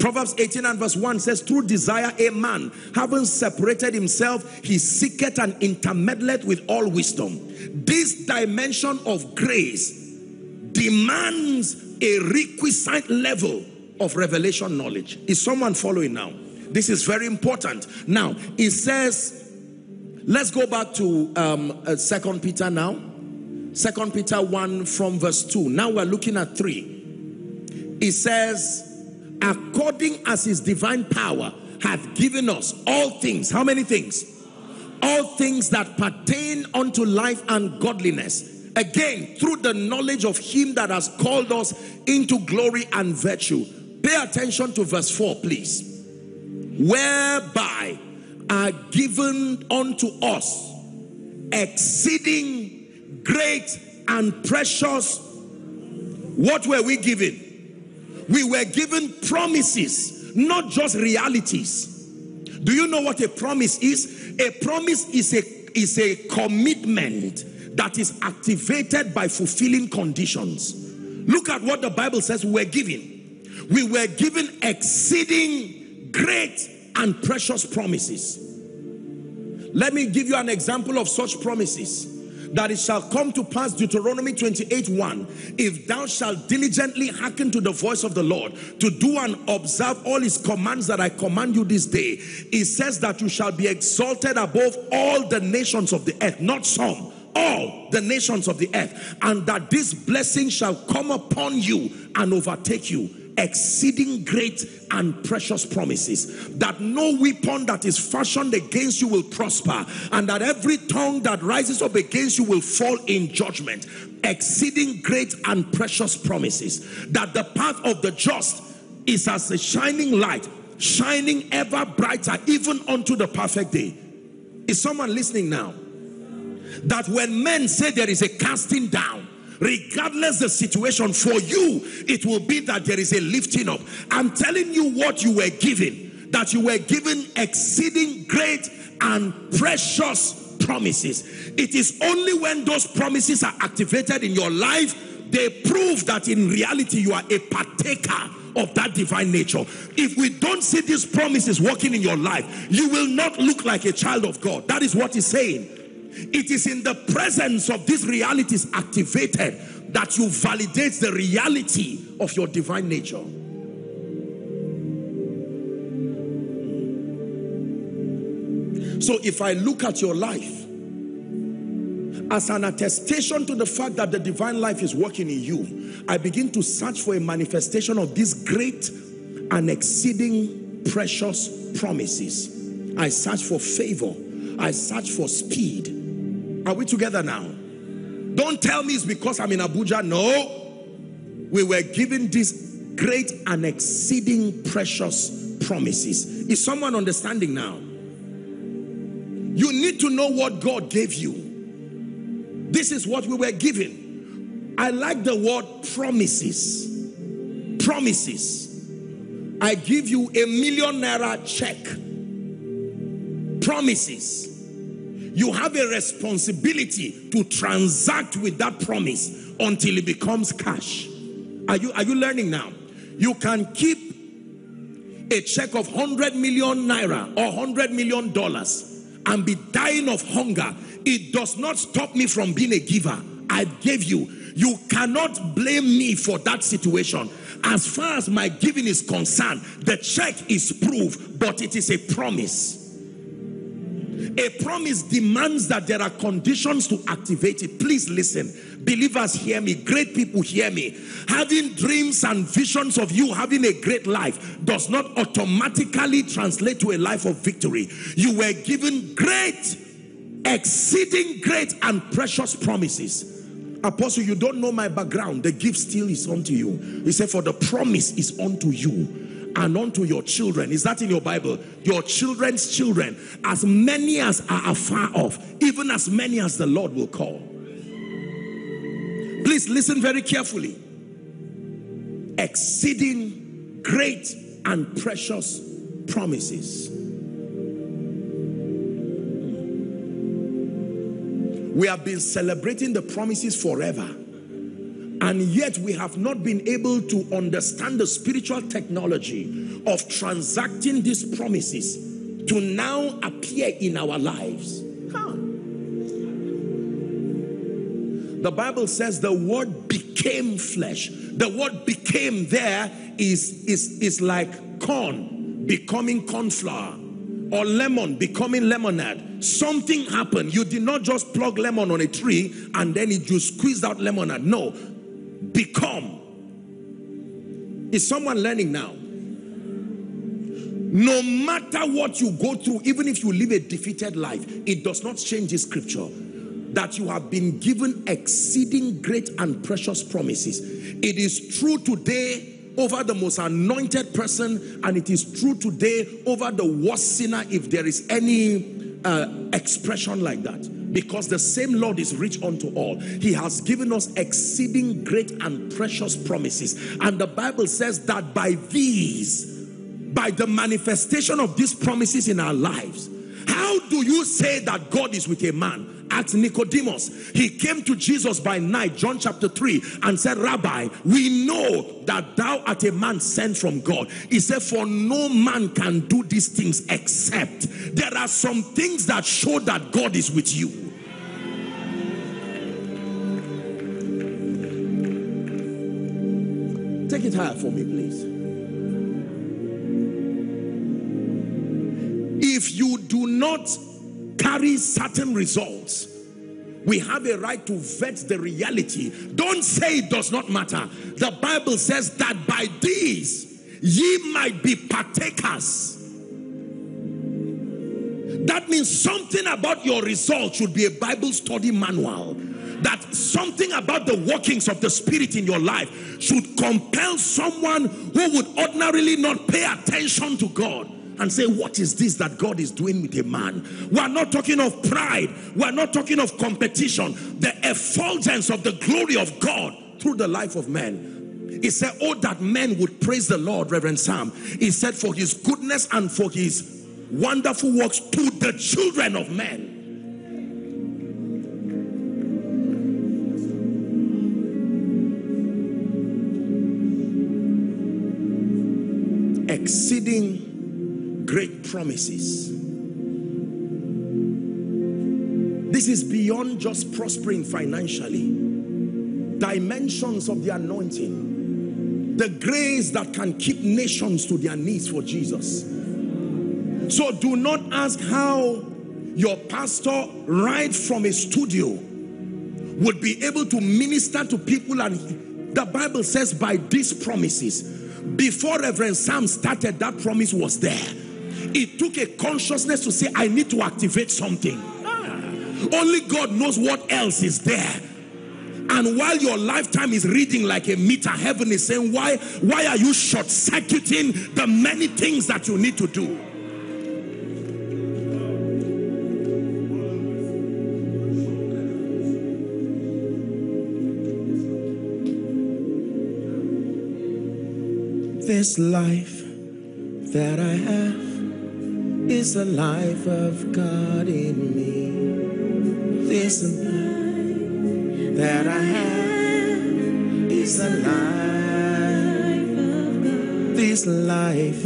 Proverbs 18 and verse 1 says, through desire a man, having separated himself, he seeketh and intermeddleth with all wisdom. This dimension of grace demands a requisite level of revelation knowledge. Is someone following now? This is very important. Now, it says, let's go back to 2 Peter now. 2 Peter 1 from verse 2. Now we're looking at 3. It says, according as his divine power hath given us all things. How many things? All things that pertain unto life and godliness. Again, through the knowledge of him that has called us into glory and virtue. Pay attention to verse 4, please. Whereby are given unto us exceeding great and precious. What were we given? We were given promises, not just realities. Do you know what a promise is? A promise is a commitment that is activated by fulfilling conditions. Look at what the Bible says we were given. We were given exceeding great and precious promises. Let me give you an example of such promises. That it shall come to pass, Deuteronomy 28:1. If thou shalt diligently hearken to the voice of the Lord, to do and observe all his commands that I command you this day, it says that you shall be exalted above all the nations of the earth, not some. All the nations of the earth, and that this blessing shall come upon you and overtake you. Exceeding great and precious promises, that no weapon that is fashioned against you will prosper, and that every tongue that rises up against you will fall in judgment. Exceeding great and precious promises, that the path of the just is as a shining light, shining ever brighter, even unto the perfect day. Is someone listening now? That when men say there is a casting down, regardless the situation, for you it will be that there is a lifting up. I'm telling you what you were given, that you were given exceeding great and precious promises. It is only when those promises are activated in your life, they prove that in reality you are a partaker of that divine nature. If we don't see these promises working in your life, you will not look like a child of God. That is what he's saying. It is in the presence of these realities activated that you validate the reality of your divine nature. So if I look at your life as an attestation to the fact that the divine life is working in you, I begin to search for a manifestation of these great and exceeding precious promises. I search for favor. I search for speed. Are we together now? Don't tell me it's because I'm in Abuja. No. We were given these great and exceeding precious promises. Is someone understanding now? You need to know what God gave you. This is what we were given. I like the word promises. Promises. I give you ₦1,000,000 check. Promises. You have a responsibility to transact with that promise until it becomes cash. Are you learning now? You can keep a check of 100 million naira or $100 million. And be dying of hunger. It does not stop me from being a giver. I gave you. You cannot blame me for that situation. As far as my giving is concerned, the check is proof, but it is a promise. A promise demands that there are conditions to activate it. Please listen. Believers, hear me. Great people, hear me. Having dreams and visions of you having a great life does not automatically translate to a life of victory. You were given great, exceeding great and precious promises. Apostle, you don't know my background. The gift still is unto you. He said, for the promise is unto you and unto your children. Is that in your Bible? Your children's children, as many as are afar off, even as many as the Lord will call. Please listen very carefully. Exceeding great and precious promises. We have been celebrating the promises forever, and yet we have not been able to understand the spiritual technology of transacting these promises to now appear in our lives. Huh. The Bible says the word became flesh. The word became there is like corn becoming corn flour, or lemon becoming lemonade. Something happened. You did not just plug lemon on a tree and then you squeezed out lemonade. No. Become. Is someone learning now? No matter what you go through, even if you live a defeated life, it does not change this scripture that you have been given exceeding great and precious promises. It is true today over the most anointed person, and it is true today over the worst sinner, if there is any expression like that. Because the same Lord is rich unto all. He has given us exceeding great and precious promises. And the Bible says that by these, by the manifestation of these promises in our lives, how do you say that God is with a man? Ask Nicodemus. He came to Jesus by night, John chapter 3, and said, Rabbi, we know that thou art a man sent from God. He said, for no man can do these things except. There are some things that show that God is with you. Take it higher for me, please. If you do not carry certain results, we have a right to vet the reality. Don't say it does not matter. The Bible says that by these ye might be partakers. That means something about your result should be a Bible study manual. That something about the workings of the Spirit in your life should compel someone who would ordinarily not pay attention to God and say, what is this that God is doing with a man? We are not talking of pride. We are not talking of competition. The effulgence of the glory of God through the life of man. He said, oh, that men would praise the Lord, Reverend Sam. He said, for his goodness and for his wonderful works to the children of men. Exceeding great promises. This is beyond just prospering financially. dimensions of the anointing, the grace that can keep nations to their knees for Jesus. So do not ask how your pastor, right from a studio, would be able to minister to people. And the Bible says, by these promises, before Reverend Sam started, that promise was there. It took a consciousness to say, I need to activate something. Only God knows what else is there. And while your lifetime is reading like a meter, heaven is saying, why are you short-circuiting the many things that you need to do? This life that I have is the life of God in me. This life that I have is the life of God. This life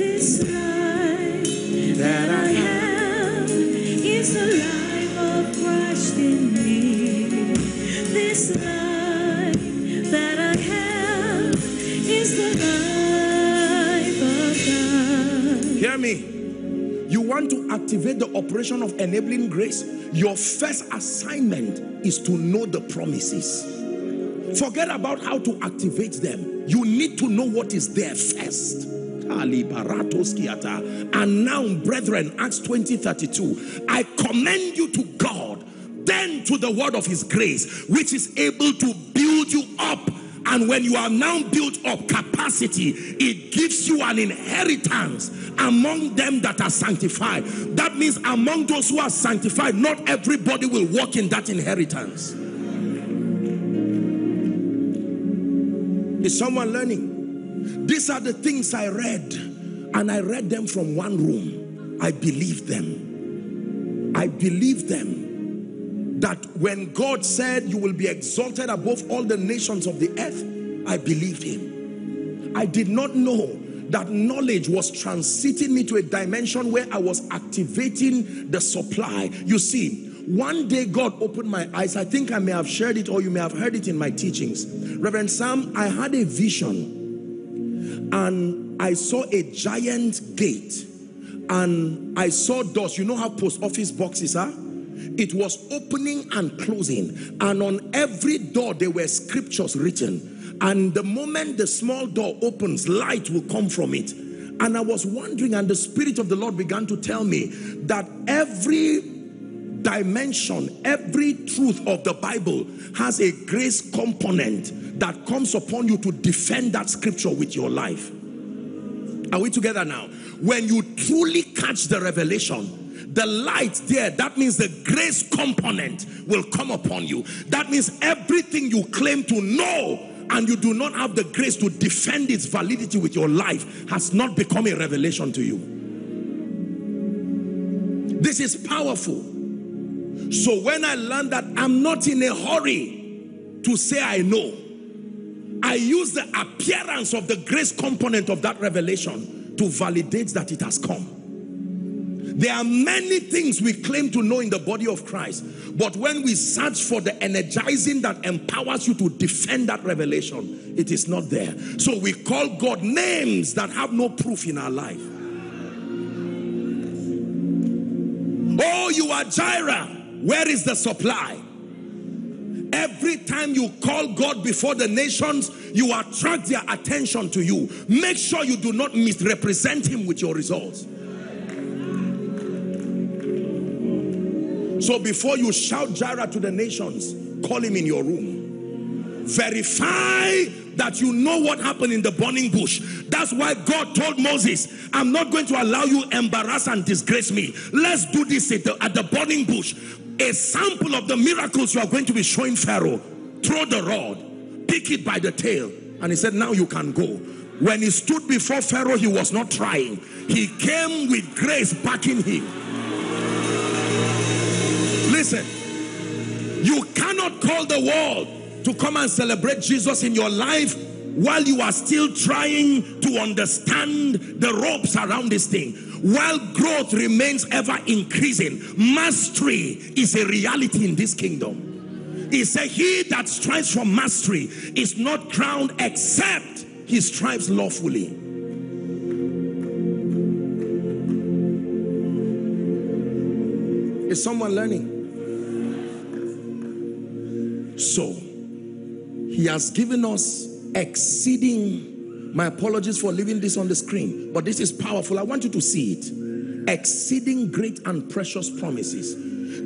that I have is the life of Christ in me. This life that I have is the life. Hear me. You want to activate the operation of enabling grace? Your first assignment is to know the promises. Forget about how to activate them. You need to know what is there first. And now, brethren, Acts 20:32, I commend you to God, then to the word of his grace, which is able to build you up. And when you are now built up capacity, it gives you an inheritance among them that are sanctified. That means among those who are sanctified, not everybody will walk in that inheritance. Is someone learning? These are the things I read, and I read them from one room. I believe them. I believe them. That when God said you will be exalted above all the nations of the earth, I believed him. I did not know that knowledge was transiting me to a dimension where I was activating the supply. You see, one day God opened my eyes. I think I may have shared it, or you may have heard it in my teachings. Reverend Sam, I had a vision and I saw a giant gate and I saw doors. You know how post office boxes are? It was opening and closing, and on every door there were scriptures written, and the moment the small door opens, light will come from it. And I was wondering, and the Spirit of the Lord began to tell me that every dimension, every truth of the Bible has a grace component that comes upon you to defend that scripture with your life. Are we together now? When you truly catch the revelation, the light there, that means the grace component will come upon you. That means everything you claim to know and you do not have the grace to defend its validity with your life has not become a revelation to you. This is powerful. So when I learned that, I'm not in a hurry to say I know. I use the appearance of the grace component of that revelation to validate that it has come. There are many things we claim to know in the body of Christ, but when we search for the energizing that empowers you to defend that revelation, it is not there. So we call God names that have no proof in our life. Oh, you are Jireh. Where is the supply? Every time you call God before the nations, you attract their attention to you. Make sure you do not misrepresent him with your results. So before you shout Jireh to the nations, call him in your room. Verify that you know what happened in the burning bush. That's why God told Moses, I'm not going to allow you to embarrass and disgrace me. Let's do this at the burning bush. A sample of the miracles you are going to be showing Pharaoh. Throw the rod, pick it by the tail. And he said, now you can go. When he stood before Pharaoh, he was not trying. He came with grace backing him. Listen, you cannot call the world to come and celebrate Jesus in your life while you are still trying to understand the ropes around this thing. While growth remains ever increasing, mastery is a reality in this kingdom. He said, he that strives for mastery is not crowned except he strives lawfully. Is someone learning? So, he has given us exceeding, my apologies for leaving this on the screen, but this is powerful. I want you to see it. Exceeding great and precious promises.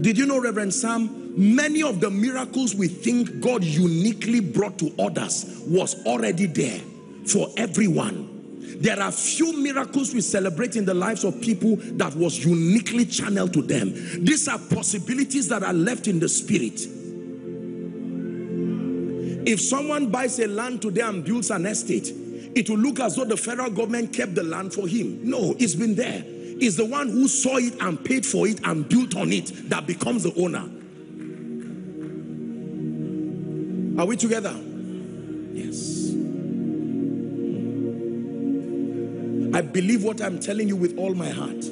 Did you know, Reverend Sam, many of the miracles we think God uniquely brought to others was already there for everyone. There are few miracles we celebrate in the lives of people that was uniquely channeled to them. These are possibilities that are left in the spirit. If someone buys a land today and builds an estate, it will look as though the federal government kept the land for him. No, it's been there. It's the one who saw it and paid for it and built on it that becomes the owner. Are we together? Yes. I believe what I'm telling you with all my heart.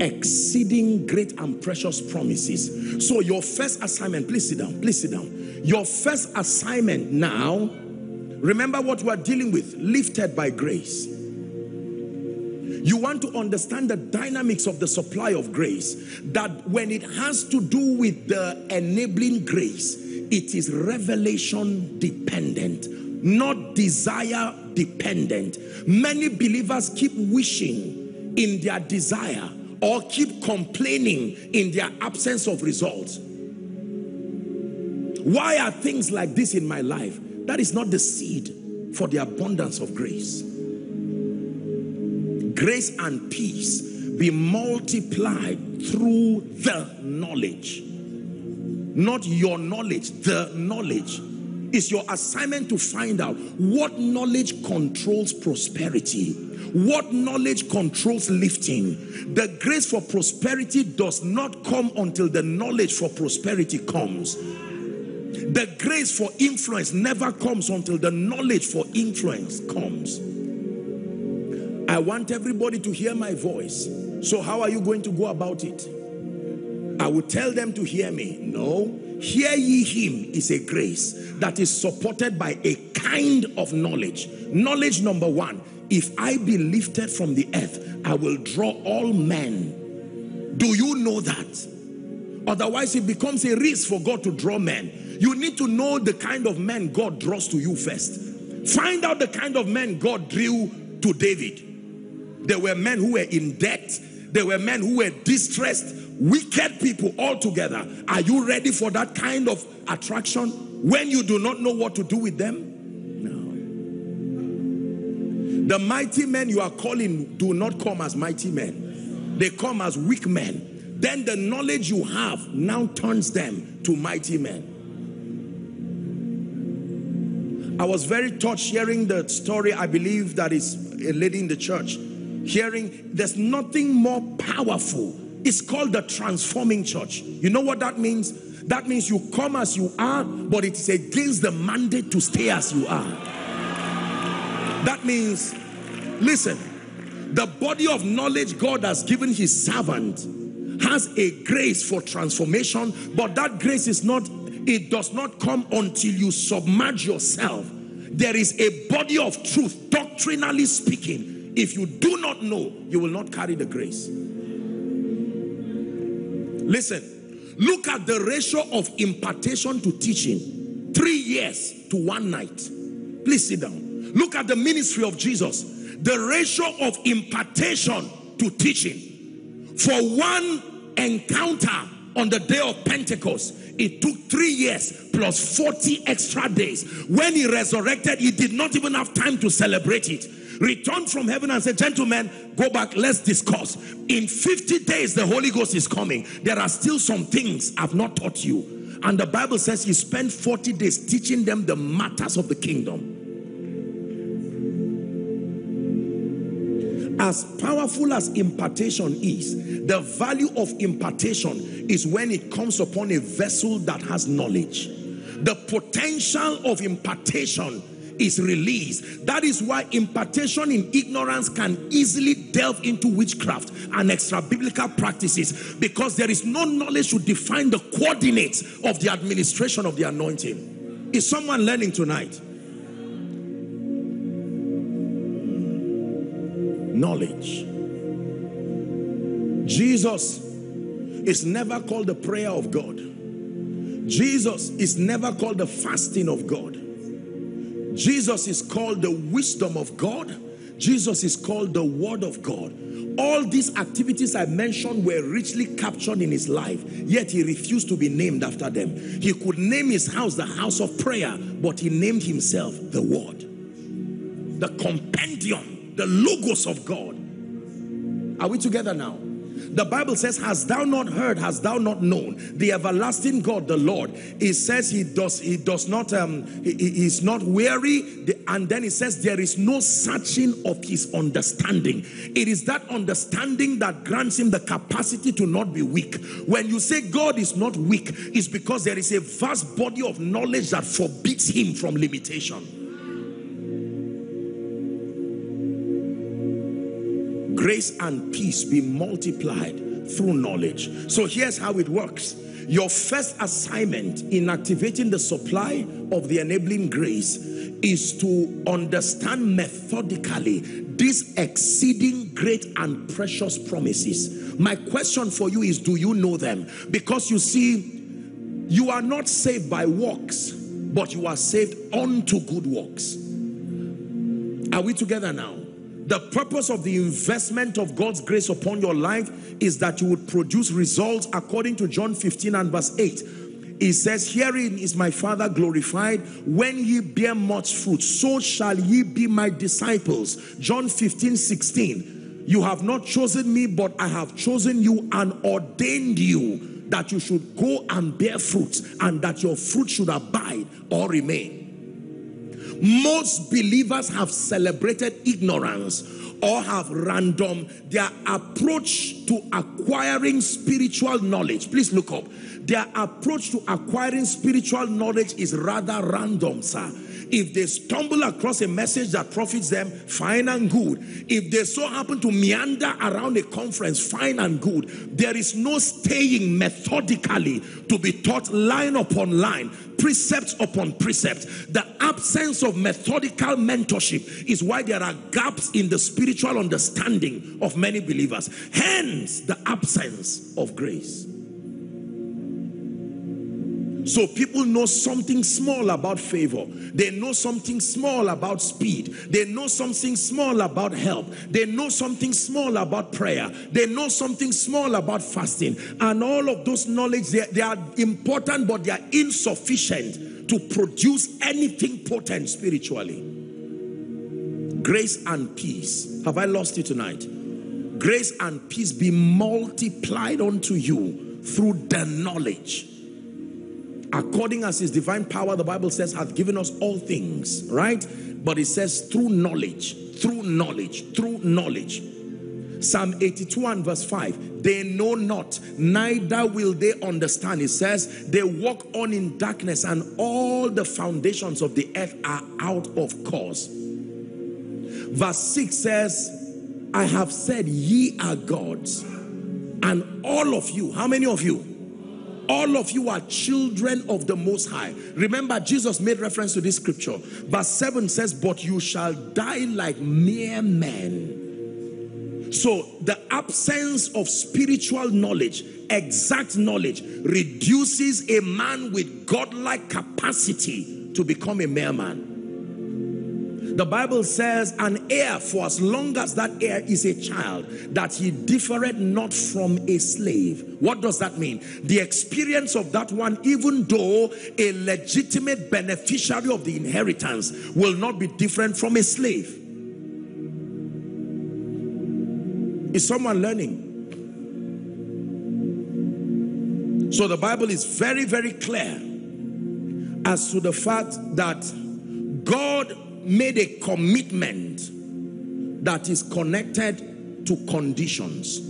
Exceeding great and precious promises. So your first assignment, please sit down, please sit down. Your first assignment now, remember what we're dealing with, lifted by grace. You want to understand the dynamics of the supply of grace, that when it has to do with the enabling grace, it is revelation dependent, not desire dependent. Many believers keep wishing in their desire or keep complaining in their absence of results. Why are things like this in my life? That is not the seed for the abundance of grace. Grace and peace be multiplied through the knowledge. Not your knowledge, the knowledge. It's your assignment to find out what knowledge controls prosperity. What knowledge controls lifting? The grace for prosperity does not come until the knowledge for prosperity comes. The grace for influence never comes until the knowledge for influence comes. I want everybody to hear my voice. So how are you going to go about it? I will tell them to hear me. No. Hear ye him is a grace that is supported by a kind of knowledge. Knowledge number one. If I be lifted from the earth, I will draw all men. Do you know that? Otherwise, it becomes a risk for God to draw men. You need to know the kind of men God draws to you first. Find out the kind of men God drew to David. There were men who were in debt. There were men who were distressed, wicked people altogether. Are you ready for that kind of attraction when you do not know what to do with them? The mighty men you are calling do not come as mighty men. They come as weak men. Then the knowledge you have now turns them to mighty men. I was very touched hearing the story, I believe that is a lady in the church. Hearing, there's nothing more powerful. It's called the transforming church. You know what that means? That means you come as you are, but it's against the mandate to stay as you are. That means, listen, the body of knowledge God has given his servant has a grace for transformation, but that grace is not, it does not come until you submerge yourself. There is a body of truth, doctrinally speaking. If you do not know, you will not carry the grace. Listen, look at the ratio of impartation to teaching. 3 years to 1 night. Please sit down. Look at the ministry of Jesus. The ratio of impartation to teaching. For one encounter on the day of Pentecost, it took 3 years plus 40 extra days. When he resurrected, he did not even have time to celebrate it. Returned from heaven and said, gentlemen, go back, let's discuss. In 50 days, the Holy Ghost is coming. There are still some things I've not taught you. And the Bible says he spent 40 days teaching them the matters of the kingdom. As powerful as impartation is, the value of impartation is when it comes upon a vessel that has knowledge. The potential of impartation is released. That is why impartation in ignorance can easily delve into witchcraft and extra-biblical practices, because there is no knowledge to define the coordinates of the administration of the anointing. Is someone learning tonight? Knowledge. Jesus is never called the prayer of God. Jesus is never called the fasting of God. Jesus is called the wisdom of God. Jesus is called the word of God. All these activities I mentioned were richly captured in his life, yet he refused to be named after them. He could name his house the house of prayer, but he named himself the word, the compendium, the logos of God. Are we together now? The Bible says, hast thou not heard, hast thou not known, the everlasting God, the Lord. It says he is not weary, and then it says there is no searching of his understanding. It is that understanding that grants him the capacity to not be weak. When you say God is not weak, it's because there is a vast body of knowledge that forbids him from limitation. Grace and peace be multiplied through knowledge. So here's how it works. Your first assignment in activating the supply of the enabling grace is to understand methodically these exceeding great and precious promises. My question for you is, do you know them? Because you see, you are not saved by works, but you are saved unto good works. Are we together now? The purpose of the investment of God's grace upon your life is that you would produce results according to John 15 and verse 8. It says, herein is my Father glorified, when ye bear much fruit, so shall ye be my disciples. John 15, 16. You have not chosen me, but I have chosen you and ordained you that you should go and bear fruit, and that your fruit should abide or remain. Most believers have celebrated ignorance or have random their approach to acquiring spiritual knowledge. Please look up. Their approach to acquiring spiritual knowledge is rather random, sir. If they stumble across a message that profits them, fine and good. If they so happen to meander around a conference, fine and good. There is no staying methodically to be taught line upon line, precept upon precept. The absence of methodical mentorship is why there are gaps in the spiritual understanding of many believers. Hence, the absence of grace. So people know something small about favor. They know something small about speed. They know something small about help. They know something small about prayer. They know something small about fasting. And all of those knowledge, they are important, but they are insufficient to produce anything potent spiritually. Grace and peace. Have I lost you tonight? Grace and peace be multiplied unto you through the knowledge. According as his divine power, the Bible says, hath given us all things, right? But it says through knowledge, through knowledge, through knowledge. Psalm 82 and verse 5, they know not, neither will they understand. It says, they walk on in darkness, and all the foundations of the earth are out of course. Verse 6 says, I have said, ye are gods, and all of you, how many of you? All of you are children of the Most High. Remember, Jesus made reference to this scripture. Verse 7 says, but you shall die like mere men. So the absence of spiritual knowledge, exact knowledge, reduces a man with godlike capacity to become a mere man. The Bible says, an heir for as long as that heir is a child, that he differeth not from a slave. What does that mean? The experience of that one, even though a legitimate beneficiary of the inheritance, will not be different from a slave. Is someone learning? So the Bible is very, very clear as to the fact that God made a commitment that is connected to conditions.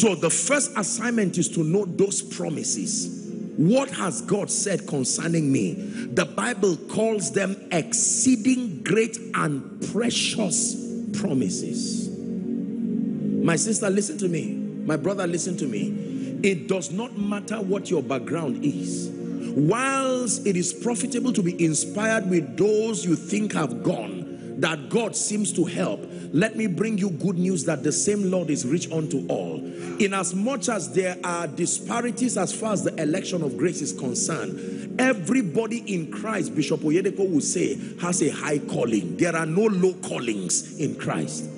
So the first assignment is to know those promises. What has God said concerning me? The Bible calls them exceeding great and precious promises. My sister, listen to me. My brother, listen to me. It does not matter what your background is. Whilst it is profitable to be inspired with those you think have gone, that God seems to help, let me bring you good news that the same Lord is rich unto all. Inasmuch as there are disparities as far as the election of grace is concerned, everybody in Christ, Bishop Oyedepo will say, has a high calling. There are no low callings in Christ.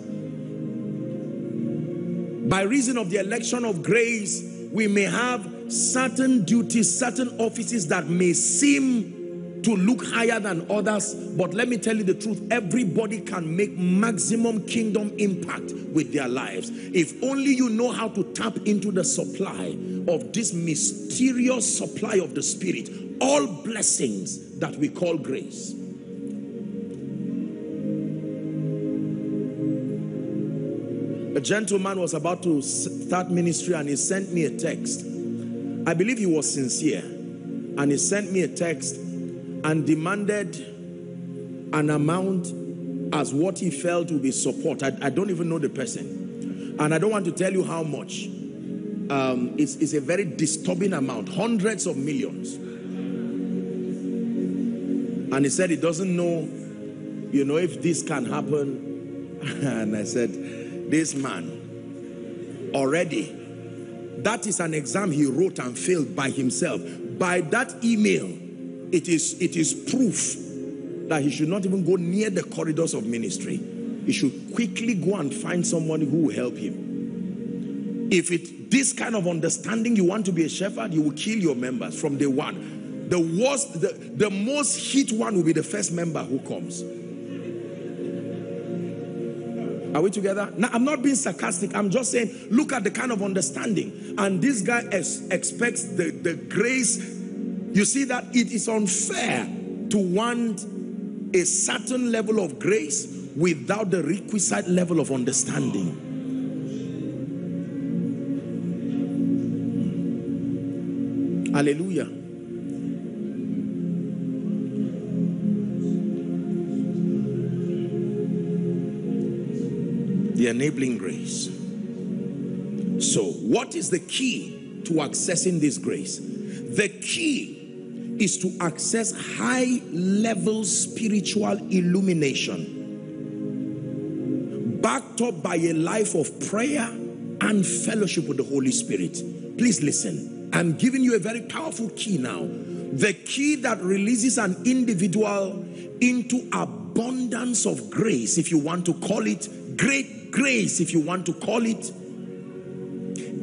By reason of the election of grace, we may have certain duties, certain offices that may seem to look higher than others, but let me tell you the truth, everybody can make maximum kingdom impact with their lives. If only you know how to tap into the supply of this mysterious supply of the Spirit, all blessings that we call grace. A gentleman was about to start ministry and he sent me a text. I believe he was sincere. And he sent me a text and demanded an amount as what he felt would be support. I don't even know the person. And I don't want to tell you how much. It's a very disturbing amount. Hundreds of millions. And he said he doesn't know, you know, if this can happen. And I said... This man, already, that is an exam he wrote and failed by himself. By that email, it is proof that he should not even go near the corridors of ministry. He should quickly go and find somebody who will help him. If it's this kind of understanding you want to be a shepherd, you will kill your members from day one. The worst, the most hit one will be the first member who comes. Are we together? Now, I'm not being sarcastic. I'm just saying, look at the kind of understanding. And this guy expects the grace. You see that it is unfair to want a certain level of grace without the requisite level of understanding. Hallelujah. The enabling grace. So, what is the key to accessing this grace? The key is to access high-level spiritual illumination, backed up by a life of prayer and fellowship with the Holy Spirit. Please listen. I'm giving you a very powerful key now. The key that releases an individual into abundance of grace, if you want to call it great grace, if you want to call it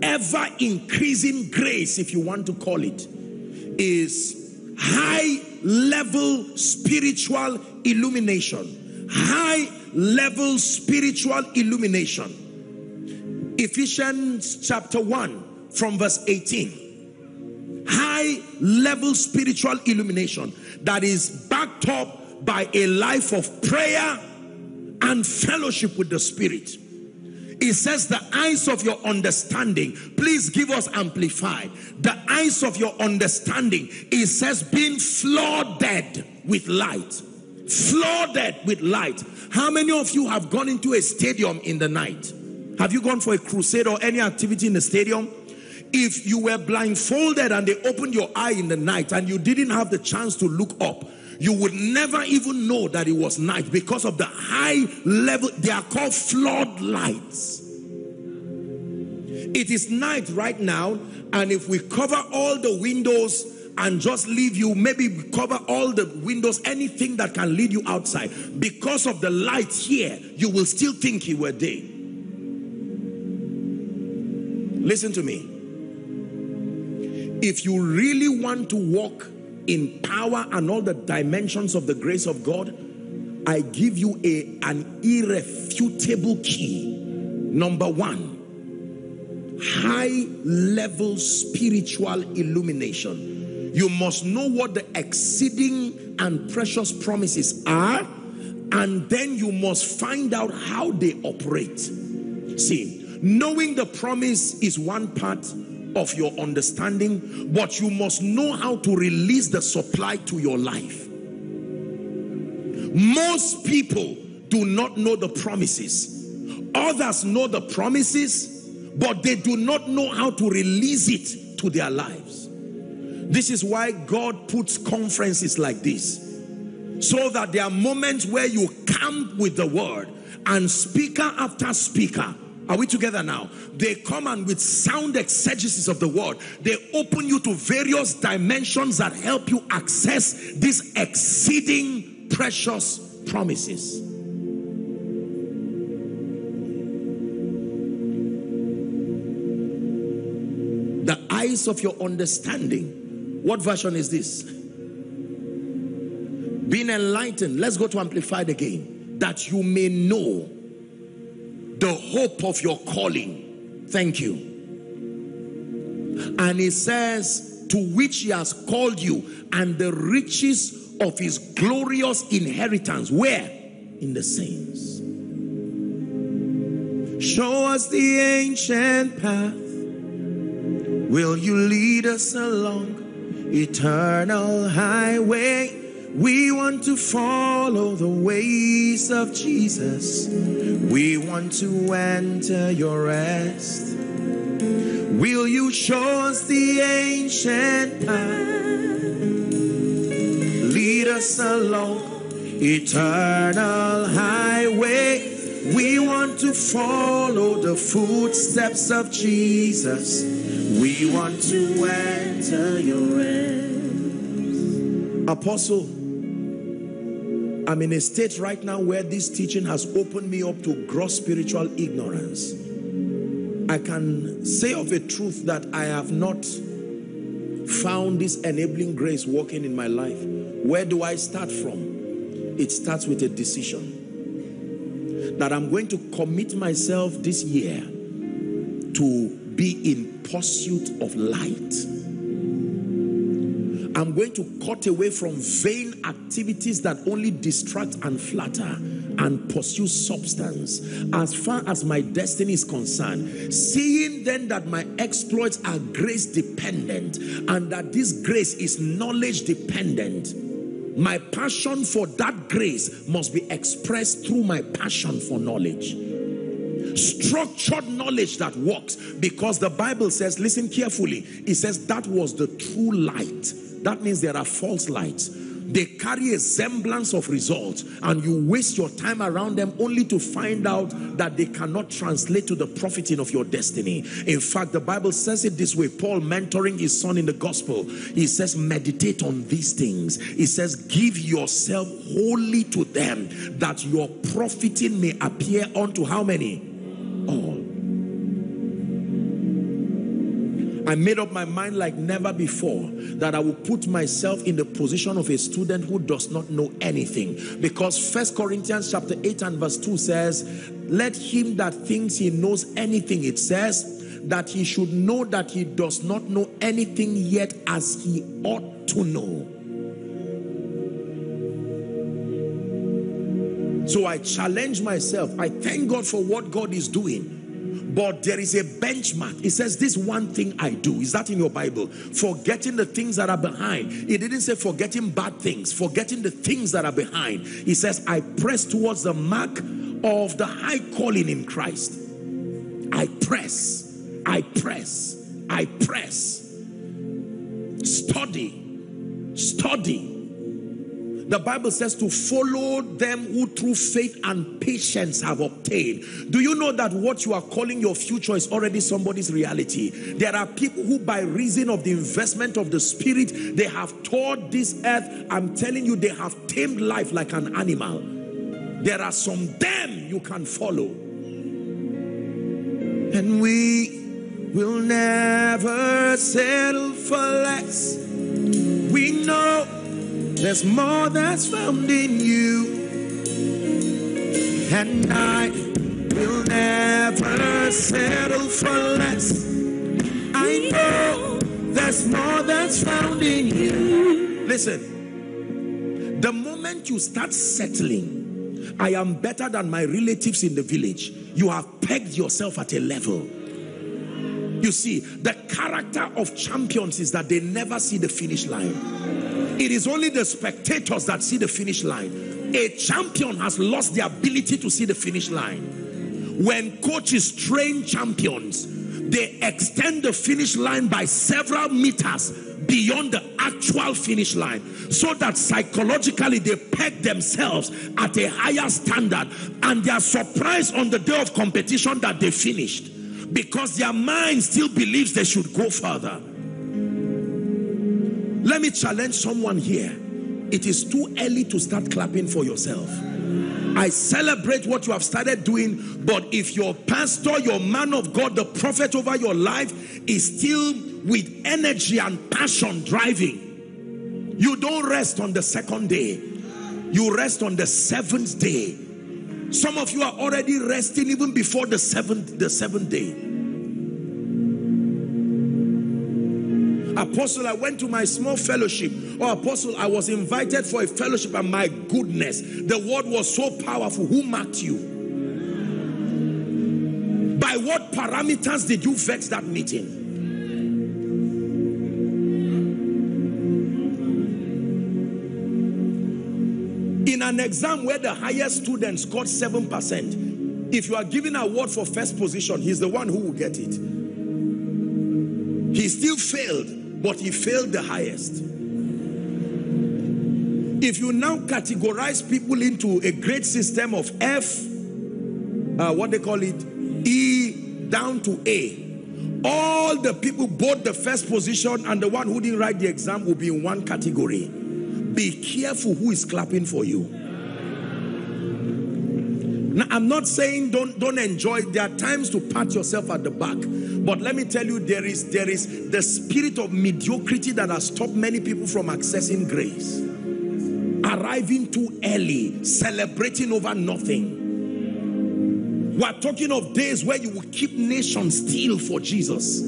ever increasing grace, if you want to call it, is high level spiritual illumination. High level spiritual illumination. Ephesians chapter 1 from verse 18. High level spiritual illumination that is backed up by a life of prayer and fellowship with the Spirit. It says the eyes of your understanding. Please give us amplified. The eyes of your understanding. It says being flooded with light. Flooded with light. How many of you have gone into a stadium in the night? Have you gone for a crusade or any activity in the stadium? If you were blindfolded and they opened your eye in the night and you didn't have the chance to look up, you would never even know that it was night because of the high level. They are called floodlights. It is night right now, and if we cover all the windows and just leave you, maybe cover all the windows, anything that can lead you outside, because of the light here, you will still think it were day. Listen to me. If you really want to walk in power and all the dimensions of the grace of God, I give you an irrefutable key. Number one, high level spiritual illumination. You must know what the exceeding and precious promises are, and then you must find out how they operate. See, knowing the promise is one part of your understanding, but you must know how to release the supply to your life. Most people do not know the promises. Others know the promises, but they do not know how to release it to their lives. This is why God puts conferences like this, so that there are moments where you camp with the word, and speaker after speaker, are we together now? They come and with sound exegesis of the word, they open you to various dimensions that help you access these exceeding precious promises. The eyes of your understanding. What version is this? Being enlightened. Let's go to Amplified again. That you may know the hope of your calling. Thank you. And he says, to which he has called you, and the riches of his glorious inheritance. Where? In the saints. Show us the ancient path. Will you lead us along eternal highway? We want to follow the ways of Jesus. We want to enter your rest. Will you show us the ancient path? Lead us along eternal highway. We want to follow the footsteps of Jesus. We want to enter your rest. Apostle, I'm in a state right now where this teaching has opened me up to gross spiritual ignorance. I can say of a truth that I have not found this enabling grace working in my life. Where do I start from? It starts with a decision that I'm going to commit myself this year to be in pursuit of light. I'm going to cut away from vain activities that only distract and flatter, and pursue substance as far as my destiny is concerned. Seeing then that my exploits are grace dependent, and that this grace is knowledge dependent, my passion for that grace must be expressed through my passion for knowledge. Structured knowledge that works, because the Bible says, listen carefully, it says that was the true light. That means there are false lights. They carry a semblance of results, and you waste your time around them only to find out that they cannot translate to the profiting of your destiny. In fact, the Bible says it this way. Paul, mentoring his son in the gospel, he says, meditate on these things. He says, give yourself wholly to them, that your profiting may appear unto how many? All. I made up my mind like never before that I will put myself in the position of a student who does not know anything, because 1 Corinthians chapter 8 and verse 2 says, let him that thinks he knows anything, it says, that he should know that he does not know anything yet as he ought to know. So I challenge myself. I thank God for what God is doing. But there is a benchmark. It says, this one thing I do. Is that in your Bible? Forgetting the things that are behind. It didn't say forgetting bad things. Forgetting the things that are behind. It says, I press towards the mark of the high calling in Christ. I press. I press. I press. Study. Study. The Bible says to follow them who through faith and patience have obtained. Do you know that what you are calling your future is already somebody's reality? There are people who by reason of the investment of the Spirit, they have toured this earth. I'm telling you, they have tamed life like an animal. There are some them you can follow. And we will never settle for less. We know there's more that's found in you. And I will never settle for less. I know there's more that's found in you. Listen, the moment you start settling, I am better than my relatives in the village, you have pegged yourself at a level. You see, the character of champions is that they never see the finish line. It is only the spectators that see the finish line. A champion has lost the ability to see the finish line. When coaches train champions, they extend the finish line by several meters beyond the actual finish line, so that psychologically they peg themselves at a higher standard, and they are surprised on the day of competition that they finished, because their mind still believes they should go further. Let me challenge someone here. It is too early to start clapping for yourself. I celebrate what you have started doing, but if your pastor, your man of God, the prophet over your life is still with energy and passion driving, you don't rest on the second day. You rest on the seventh day. Some of you are already resting even before the seventh day. Apostle, I went to my small fellowship. Oh, Apostle, I was invited for a fellowship, and my goodness, the word was so powerful. Who marked you? By what parameters did you vex that meeting? In an exam where the highest student scored 7%, if you are given an award for first position, he's the one who will get it. He still failed, but he failed the highest. If you now categorize people into a grade system of F, E down to A, all the people both the first position and the one who didn't write the exam will be in one category. Be careful who is clapping for you. Now, I'm not saying don't enjoy. There are times to pat yourself at the back. But let me tell you, there is the spirit of mediocrity that has stopped many people from accessing grace. Arriving too early, celebrating over nothing. We are talking of days where you will keep nations still for Jesus.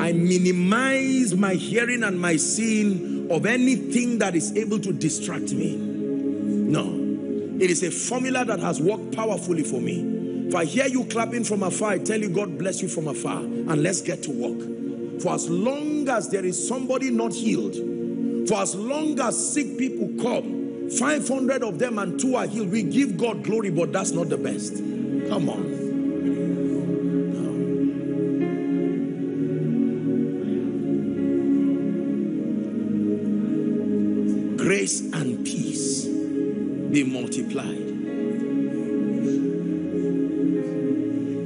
I minimize my hearing and my seeing of anything that is able to distract me. No. It is a formula that has worked powerfully for me. If I hear you clapping from afar, I tell you, God bless you from afar, and let's get to work. For as long as there is somebody not healed, for as long as sick people come, 500 of them and 2 are healed, we give God glory, but that's not the best. Come on. No. Grace and peace be multiplied.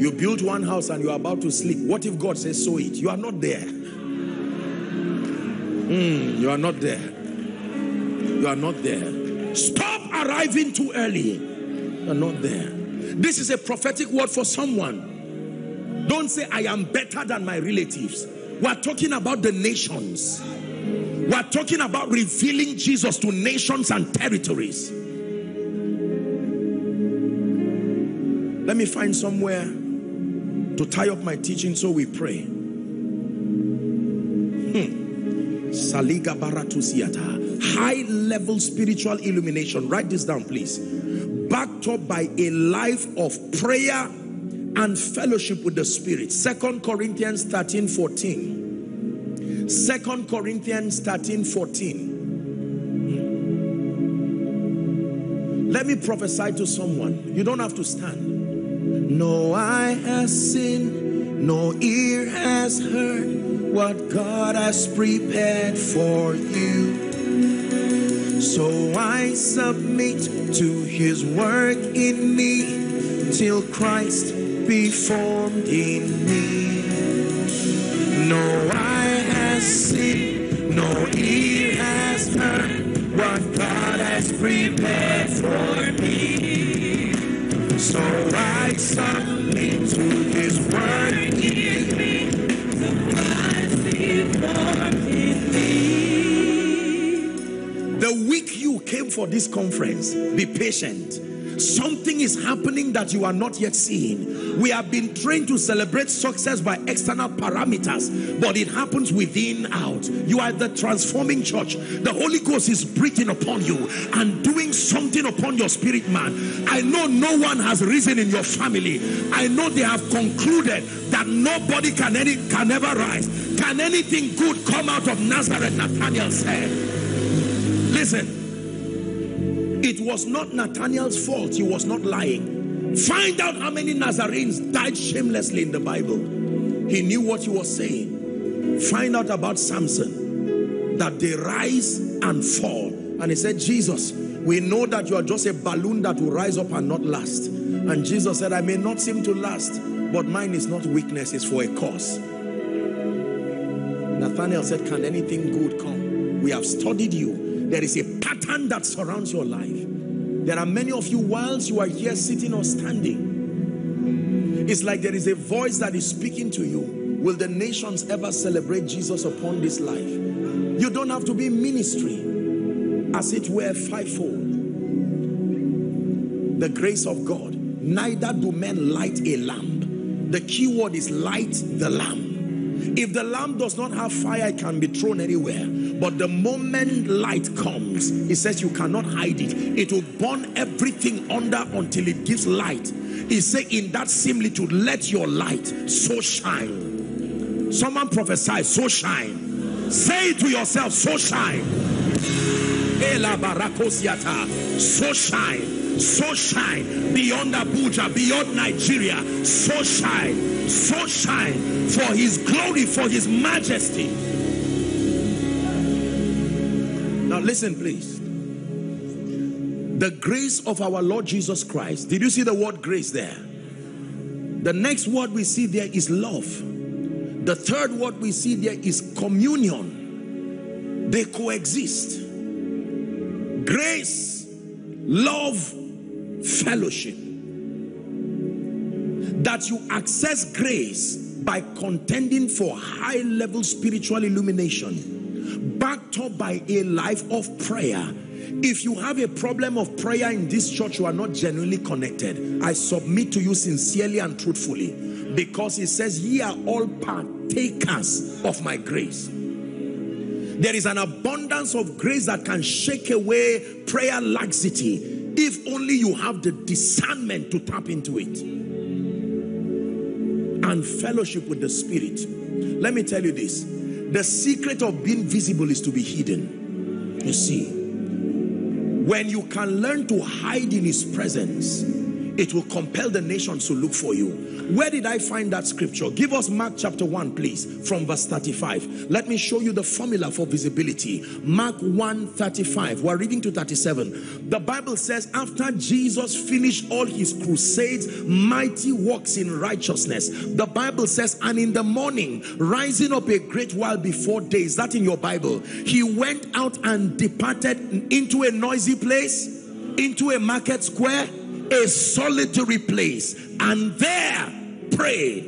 You build one house and you are about to sleep. What if God says sow it? You are not there. You are not there. You are not there. Stop arriving too early. You are not there. This is a prophetic word for someone. Don't say I am better than my relatives. We are talking about the nations. We are talking about revealing Jesus to nations and territories. Let me find somewhere to tie up my teaching so we pray. High level spiritual illumination. Write this down, please. Backed up by a life of prayer and fellowship with the Spirit. 2 Corinthians 13:14. 2 Corinthians 13:14. Let me prophesy to someone. You don't have to stand. No eye has seen, no ear has heard what God has prepared for you. So I submit to His work in me till Christ be formed in me. No eye has seen, no ear has heard what God has prepared for me. So I submit to His word in me, the Christ in me. The week you came for this conference, be patient. Something is happening that you are not yet seeing. We have been trained to celebrate success by external parameters, but it happens within out. You are the transforming church. The Holy Ghost is breathing upon you and doing something upon your spirit man. I know no one has risen in your family. I know they have concluded that nobody can ever rise. Can anything good come out of Nazareth? Nathaniel said. Listen. It was not Nathaniel's fault. He was not lying. Find out how many Nazarenes died shamelessly in the Bible. He knew what he was saying. Find out about Samson, that they rise and fall. And he said, Jesus, we know that you are just a balloon that will rise up and not last. And Jesus said, I may not seem to last, but mine is not weakness, it's for a cause. Nathaniel said, can anything good come? We have studied you. There is a pattern that surrounds your life. There are many of you, whilst you are here sitting or standing, it's like there is a voice that is speaking to you. Will the nations ever celebrate Jesus upon this life? You don't have to be ministry, as it were, fivefold. The grace of God. Neither do men light a lamp. The key word is light the lamp. If the lamp does not have fire, it can be thrown anywhere. But the moment light comes, it says you cannot hide it. It will burn everything under until it gives light. It says in that similitude, let your light so shine. Someone prophesy, so shine. Say it to yourself, so shine. So shine. So shine. Beyond Abuja, beyond Nigeria, so shine. So shine. For his glory, for his majesty. Now listen, please. The grace of our Lord Jesus Christ. Did you see the word grace there? The next word we see there is love. The third word we see there is communion. They coexist. Grace, love, fellowship. That you access grace by contending for high-level spiritual illumination, backed up by a life of prayer. If you have a problem of prayer in this church, you are not genuinely connected. I submit to you sincerely and truthfully, because it says, ye are all partakers of my grace. There is an abundance of grace that can shake away prayer laxity, if only you have the discernment to tap into it. And fellowship with the Spirit. Let me tell you this. The secret of being visible is to be hidden. You see, when you can learn to hide in his presence, it will compel the nations to look for you. Where did I find that scripture? Give us Mark chapter 1, please, from verse 35. Let me show you the formula for visibility. Mark 1:35. We're reading to 37. The Bible says, after Jesus finished all his crusades, mighty works in righteousness. The Bible says, and in the morning, rising up a great while before day. Is that in your Bible? He went out and departed into a noisy place, into a market square, a solitary place, and there prayed.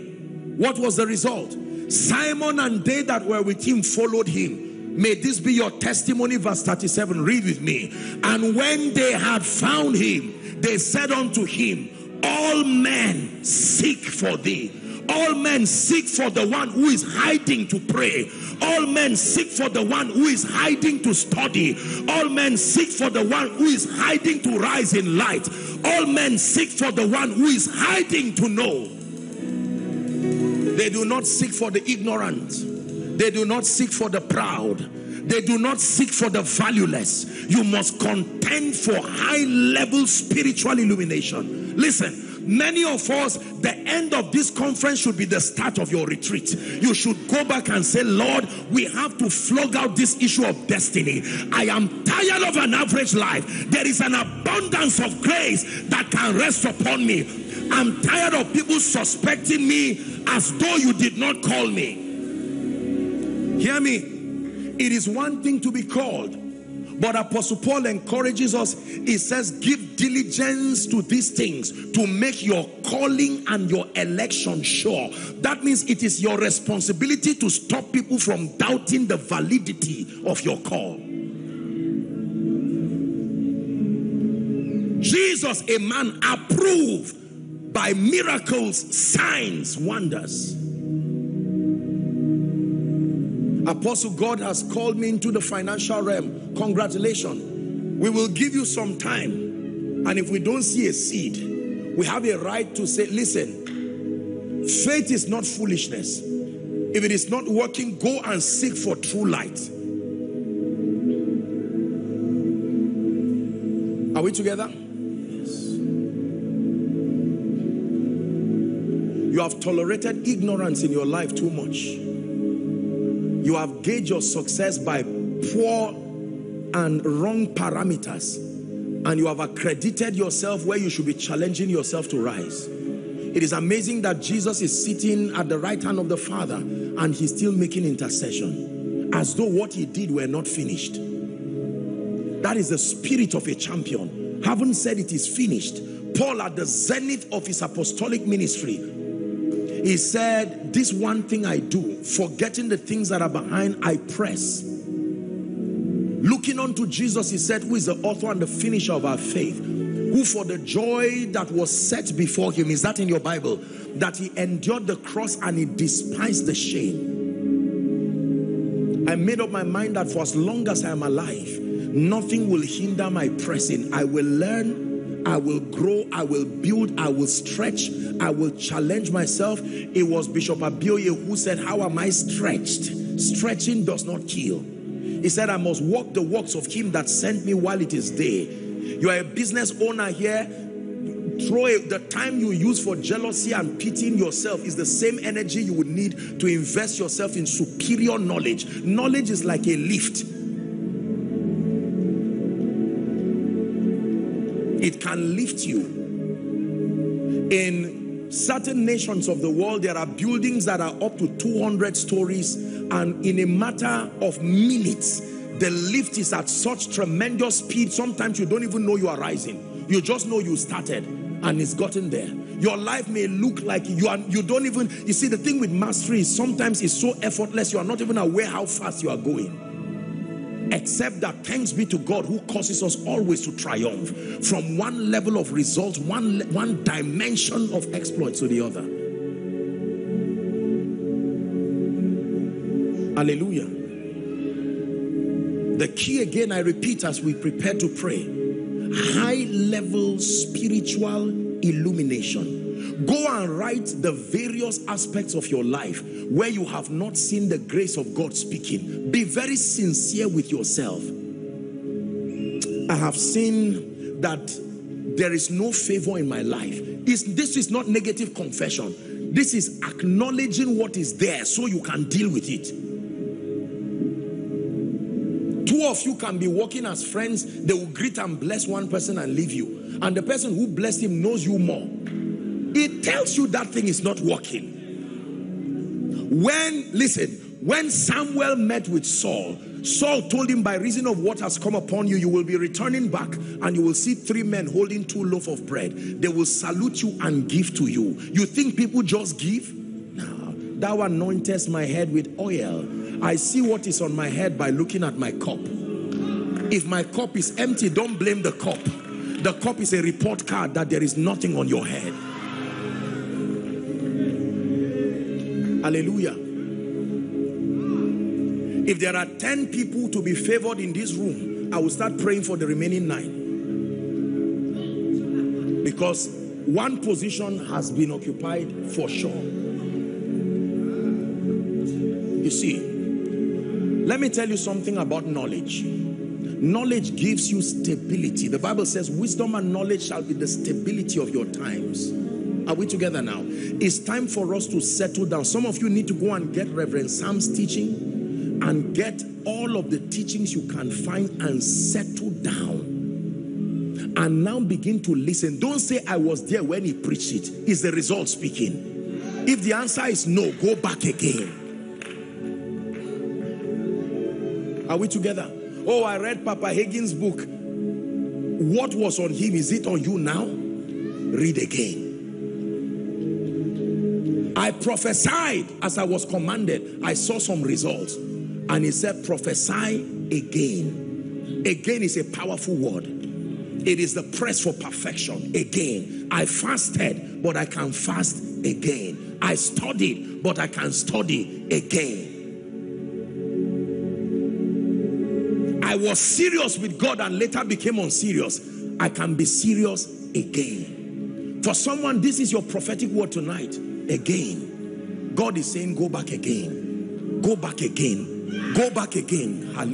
What was the result? Simon and they that were with him followed him. May this be your testimony. Verse 37, read with me. And when they had found him, they said unto him, all men seek for thee. All men seek for the one who is hiding to pray. All men seek for the one who is hiding to study. All men seek for the one who is hiding to rise in light. All men seek for the one who is hiding to know. They do not seek for the ignorant. They do not seek for the proud. They do not seek for the valueless. You must contend for high-level spiritual illumination. Listen. Many of us, the end of this conference should be the start of your retreat. You should go back and say, Lord, we have to flog out this issue of destiny. I am tired of an average life. There is an abundance of grace that can rest upon me. I'm tired of people suspecting me as though you did not call me. Hear me. It is one thing to be called. But Apostle Paul encourages us. He says, give diligence to these things to make your calling and your election sure. That means it is your responsibility to stop people from doubting the validity of your call. Jesus Jesus, a man approved by miracles, signs, wonders. Apostle, God has called me into the financial realm. Congratulations. We will give you some time. And if we don't see a seed, we have a right to say, listen, faith is not foolishness. If it is not working, go and seek for true light. Are we together? Yes. You have tolerated ignorance in your life too much. You have gauged your success by poor and wrong parameters, and you have accredited yourself where you should be challenging yourself to rise. It is amazing that Jesus is sitting at the right hand of the Father and he's still making intercession, as though what he did were not finished. That is the spirit of a champion. Haven't said it is finished. Paul, at the zenith of his apostolic ministry, he said, this one thing I do, forgetting the things that are behind, I press. Looking unto Jesus, he said, who is the author and the finisher of our faith, who for the joy that was set before him, is that in your Bible? That he endured the cross and he despised the shame. I made up my mind that for as long as I am alive, nothing will hinder my pressing. I will learn, I will grow, I will build, I will stretch, I will challenge myself. It was Bishop Abioye who said, how am I stretched? Stretching does not kill. He said, I must walk the works of him that sent me while it is day. You are a business owner here. Throw it. The time you use for jealousy and pitying yourself is the same energy you would need to invest yourself in superior knowledge. Knowledge is like a lift. It can lift you. In certain nations of the world, there are buildings that are up to 200 stories, and in a matter of minutes, the lift is at such tremendous speed, sometimes you don't even know you are rising. You just know you started, and it's gotten there. Your life may look like you see, the thing with mastery is sometimes it's so effortless, you are not even aware how fast you are going. Except that thanks be to God who causes us always to triumph from one level of results, one dimension of exploits to the other. Hallelujah. The key, again, I repeat as we prepare to pray, high-level spiritual illumination. Go and write the various aspects of your life where you have not seen the grace of God speaking. Be very sincere with yourself. I have seen that there is no favor in my life. This is not negative confession. This is acknowledging what is there so you can deal with it. Two of you can be working as friends. They will greet and bless one person and leave you. And the person who blessed him knows you more. It tells you that thing is not working. When Samuel met with Saul, Saul told him, by reason of what has come upon you, you will be returning back and you will see 3 men holding 2 loaves of bread. They will salute you and give to you. You think people just give? No. Thou anointest my head with oil. I see what is on my head by looking at my cup. If my cup is empty, don't blame the cup. The cup is a report card that there is nothing on your head. Hallelujah. If there are 10 people to be favored in this room, I will start praying for the remaining 9. Because one position has been occupied for sure. You see, let me tell you something about knowledge. Knowledge gives you stability. The Bible says, wisdom and knowledge shall be the stability of your times. Are we together now? It's time for us to settle down. Some of you need to go and get Reverend Sam's teaching and get all of the teachings you can find and settle down. And now begin to listen. Don't say, I was there when he preached it. Is the result speaking? If the answer is no, go back again. Are we together? Oh, I read Papa Hagin's book. What was on him, is it on you now? Read again. I prophesied as I was commanded. I saw some results. And he said, prophesy again. Again is a powerful word. It is the press for perfection. Again, I fasted, but I can fast again. I studied, but I can study again. I was serious with God and later became unserious. I can be serious again. For someone, this is your prophetic word tonight. Again. God is saying, go back again. Go back again. Go back again. Go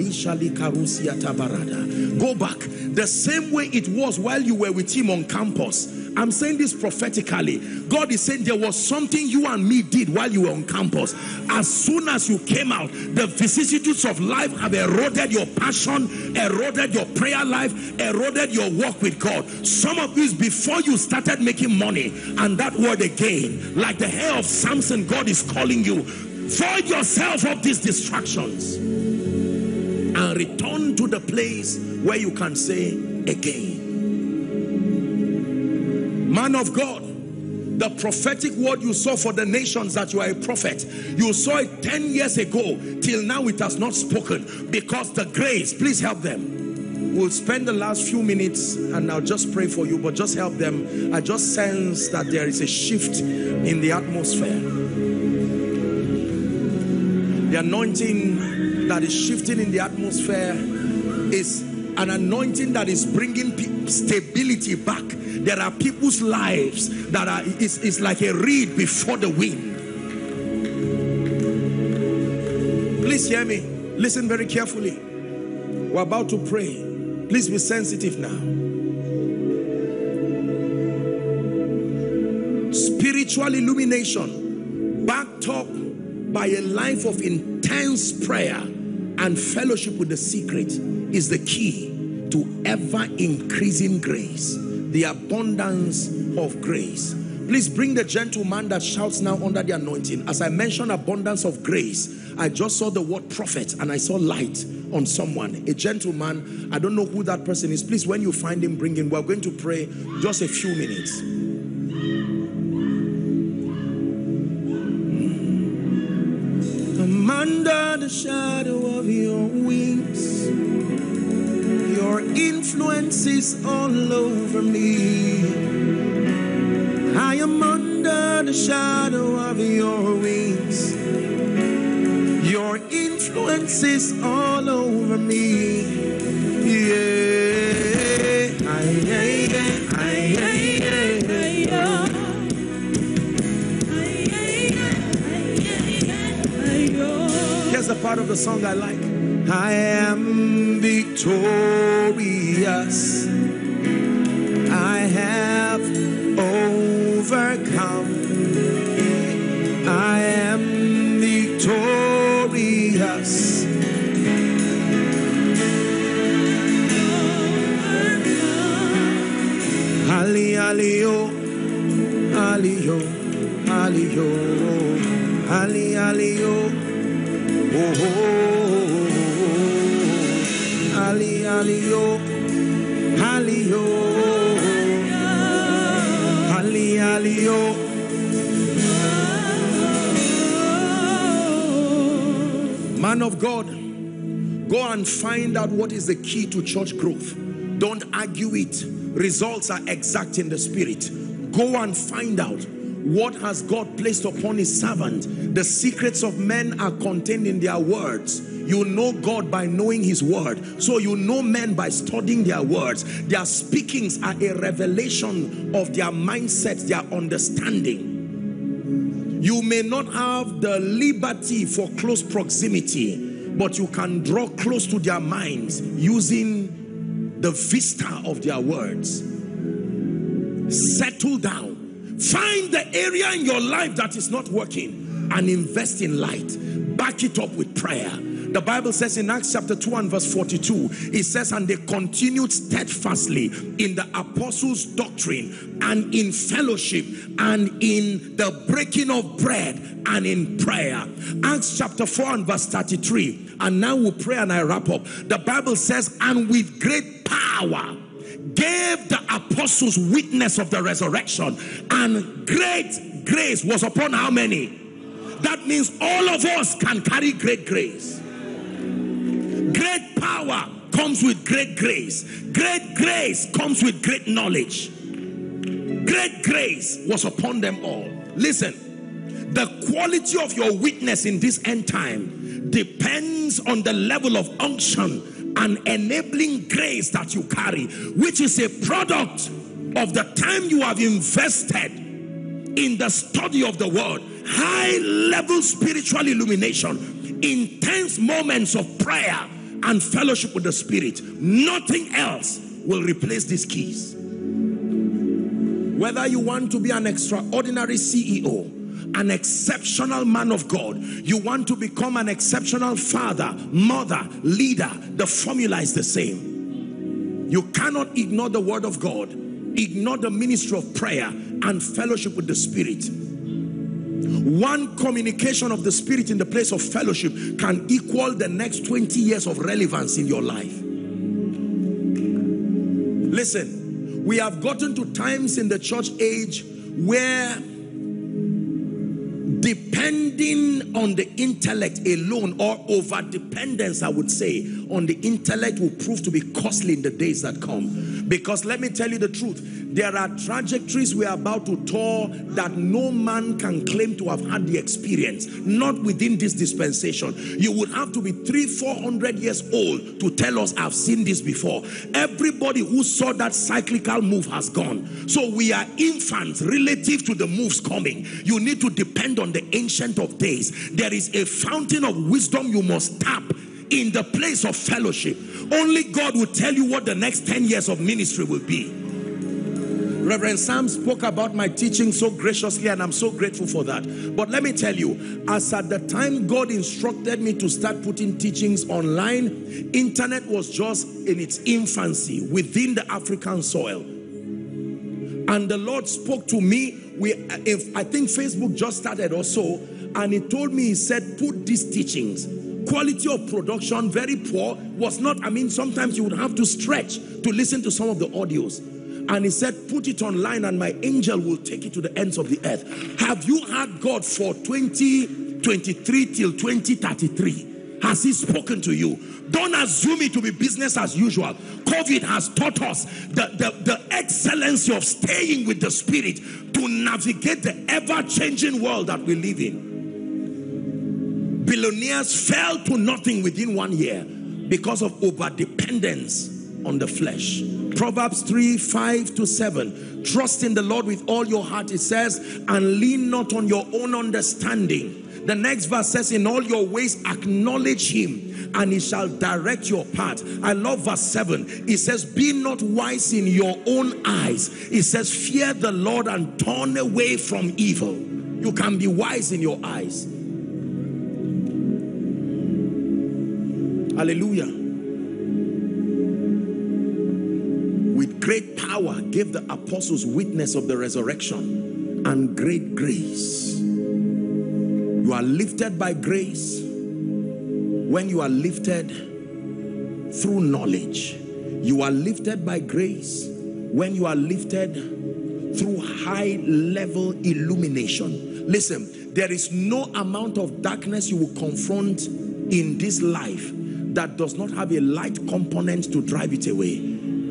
back. The same way it was while you were with him on campus. I'm saying this prophetically. God is saying there was something you and me did while you were on campus. As soon as you came out, the vicissitudes of life have eroded your passion, eroded your prayer life, eroded your walk with God. Some of you is before you started making money. And that word again, like the hair of Samson, God is calling you. Void yourself of these distractions and return to the place where you can say again. Man of God, the prophetic word you saw for the nations that you are a prophet, you saw it 10 years ago, till now it has not spoken because the grace, please help them. We'll spend the last few minutes and I'll just pray for you, but just help them. I just sense that there is a shift in the atmosphere. The anointing that is shifting in the atmosphere is an anointing that is bringing stability back. There are people's lives that are, it's like a reed before the wind. Please hear me. Listen very carefully. We're about to pray. Please be sensitive now. Spiritual illumination backed up by a life of intense prayer and fellowship with the secret is the key to ever-increasing grace, the abundance of grace. Please bring the gentleman that shouts now under the anointing. As I mentioned abundance of grace, I just saw the word prophet and I saw light on someone. A gentleman, I don't know who that person is. Please, when you find him, bring him. We're going to pray just a few minutes. Under the shadow of your wings, your influence is all over me. I am under the shadow of your wings. Your influence is all over me. Yeah, the part of the song I like. I am victorious. I have overcome. I am victorious. Ali, ali, oh, ali, oh, ali, oh, ali, ali, oh. Oh, oh, oh, oh. Ali, ali, oh, ali, oh, ali, ali, oh. Man of God, go and find out what is the key to church growth. Don't argue it. Results are exact in the spirit. Go and find out. What has God placed upon his servant? The secrets of men are contained in their words. You know God by knowing his word. So you know men by studying their words. Their speakings are a revelation of their mindset, their understanding. You may not have the liberty for close proximity, but you can draw close to their minds using the vista of their words. Settle down. Find the area in your life that is not working and invest in light. Back it up with prayer. The Bible says in Acts chapter 2 and verse 42, it says, and they continued steadfastly in the apostles' doctrine and in fellowship and in the breaking of bread and in prayer. Acts chapter 4 and verse 33, and now we'll pray and I wrap up. The Bible says, and with great power gave the apostles witness of the resurrection, and great grace was upon how many? That means all of us can carry great grace. Great power comes with great grace. Great grace comes with great knowledge. Great grace was upon them all. Listen, the quality of your witness in this end time depends on the level of unction and enabling grace that you carry, which is a product of the time you have invested in the study of the word, high level spiritual illumination, intense moments of prayer and fellowship with the Spirit. Nothing else will replace these keys. Whether you want to be an extraordinary CEO, an exceptional man of God, you want to become an exceptional father, mother, leader, the formula is the same. You cannot ignore the word of God, ignore the ministry of prayer and fellowship with the Spirit. One communication of the Spirit in the place of fellowship can equal the next 20 years of relevance in your life. Listen. We have gotten to times in the church age where, depending on the intellect alone, or over dependence, I would say, on the intellect will prove to be costly in the days that come. Because let me tell you the truth, there are trajectories we are about to tour that no man can claim to have had the experience, not within this dispensation. You would have to be 300-400 years old to tell us I've seen this before. Everybody who saw that cyclical move has gone. So we are infants relative to the moves coming. You need to depend on the Ancient of Days. There is a fountain of wisdom you must tap in the place of fellowship. Only God will tell you what the next 10 years of ministry will be. Reverend Sam spoke about my teaching so graciously, and I'm so grateful for that. But let me tell you, as at the time God instructed me to start putting teachings online, internet was just in its infancy within the African soil. And the Lord spoke to me, I think Facebook just started or so, and he told me, he said, put these teachings. Quality of production, very poor, was not, I mean, sometimes you would have to stretch to listen to some of the audios. And he said, put it online and my angel will take it to the ends of the earth. Have you heard God for 2023 till 2033? Has he spoken to you? Don't assume it to be business as usual. COVID has taught us the excellency of staying with the Spirit to navigate the ever-changing world that we live in. Billionaires fell to nothing within 1 year because of overdependence on the flesh. Proverbs 3:5-7. Trust in the Lord with all your heart, it says, and lean not on your own understanding. The next verse says, in all your ways acknowledge him, and he shall direct your path. I love verse 7. It says, be not wise in your own eyes. It says, fear the Lord and turn away from evil. You can be wise in your eyes. Hallelujah. With great power gave the apostles witness of the resurrection, and great grace. You are lifted by grace when you are lifted through knowledge. You are lifted by grace when you are lifted through high level illumination. Listen, there is no amount of darkness you will confront in this life that does not have a light component to drive it away.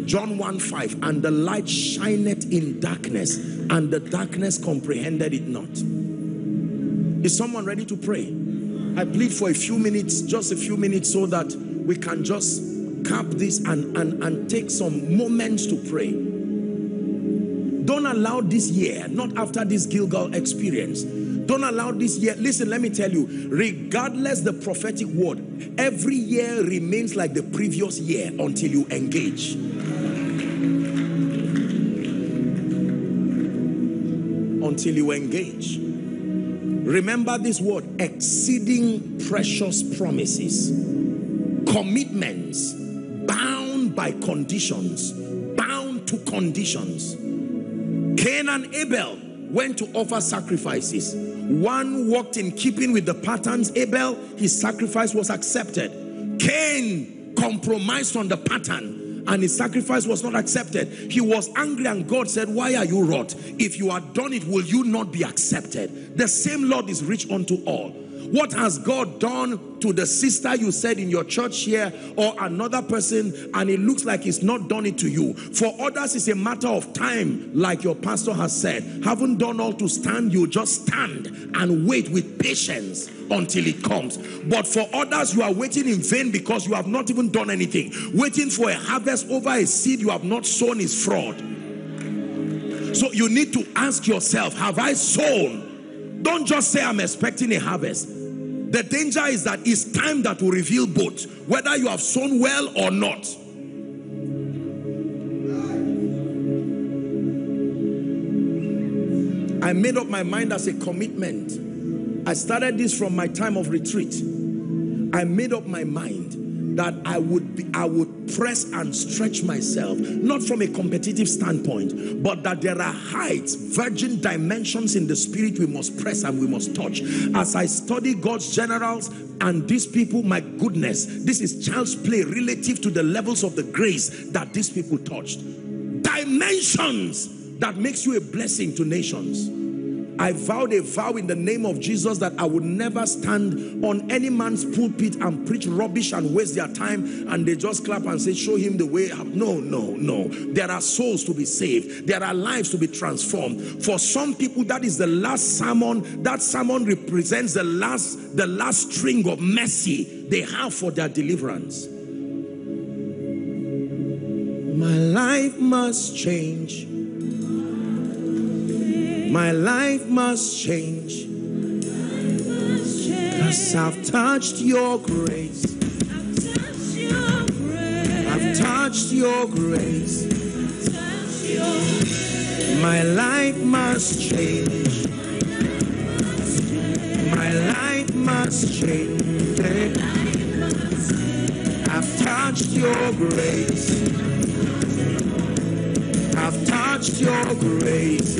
John 1:5, and the light shineth in darkness, and the darkness comprehended it not. Is someone ready to pray? I plead for a few minutes, just a few minutes, so that we can just cap this and take some moments to pray. Don't allow this year, not after this Gilgal experience, don't allow this year. Listen, let me tell you, regardless the prophetic word, every year remains like the previous year until you engage. Until you engage. Remember this word, exceeding precious promises. Commitments bound by conditions, bound to conditions. Cain and Abel went to offer sacrifices. One walked in keeping with the patterns. Abel, his sacrifice was accepted. Cain compromised on the pattern and his sacrifice was not accepted. He was angry and God said, why are you wroth? If you had done it, will you not be accepted? The same Lord is rich unto all. What has God done to the sister you said in your church here or another person, and it looks like he's not done it to you? For others, it's a matter of time, like your pastor has said. Haven't done all to stand, you just stand and wait with patience until it comes. But for others, you are waiting in vain because you have not even done anything. Waiting for a harvest over a seed you have not sown is fraud. So you need to ask yourself, have I sown? Don't just say I'm expecting a harvest. The danger is that it's time that will reveal both, whether you have sown well or not. I made up my mind as a commitment. I started this from my time of retreat. I made up my mind that I would press and stretch myself, not from a competitive standpoint, but that there are heights, virgin dimensions in the spirit we must press and we must touch. As I study God's generals and these people, my goodness, this is child's play relative to the levels of the grace that these people touched. Dimensions that makes you a blessing to nations. I vowed a vow in the name of Jesus that I would never stand on any man's pulpit and preach rubbish and waste their time, and they just clap and say, show him the way. No, no, no. There are souls to be saved. There are lives to be transformed. For some people, that is the last sermon. That sermon represents the last string of mercy they have for their deliverance. My life must change. My life must change, 'cause I've touched your grace. I've touched your grace. My life must change. My life must change. I've touched your grace. I've touched your grace.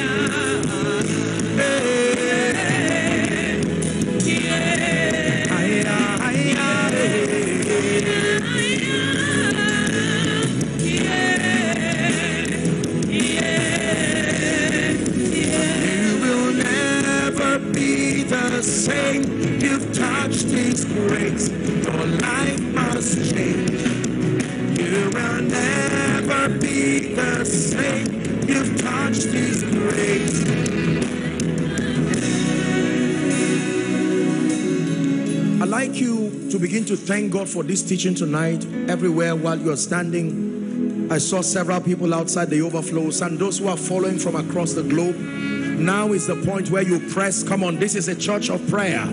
never be the same. You've touched His grace. Your life must change. You will never be the same. You've touched His grace. I'd like you to begin to thank God for this teaching tonight. Everywhere while you're standing, I saw several people outside the overflows, and those who are following from across the globe. Now is the point where you press. Come on, this is a church of prayer.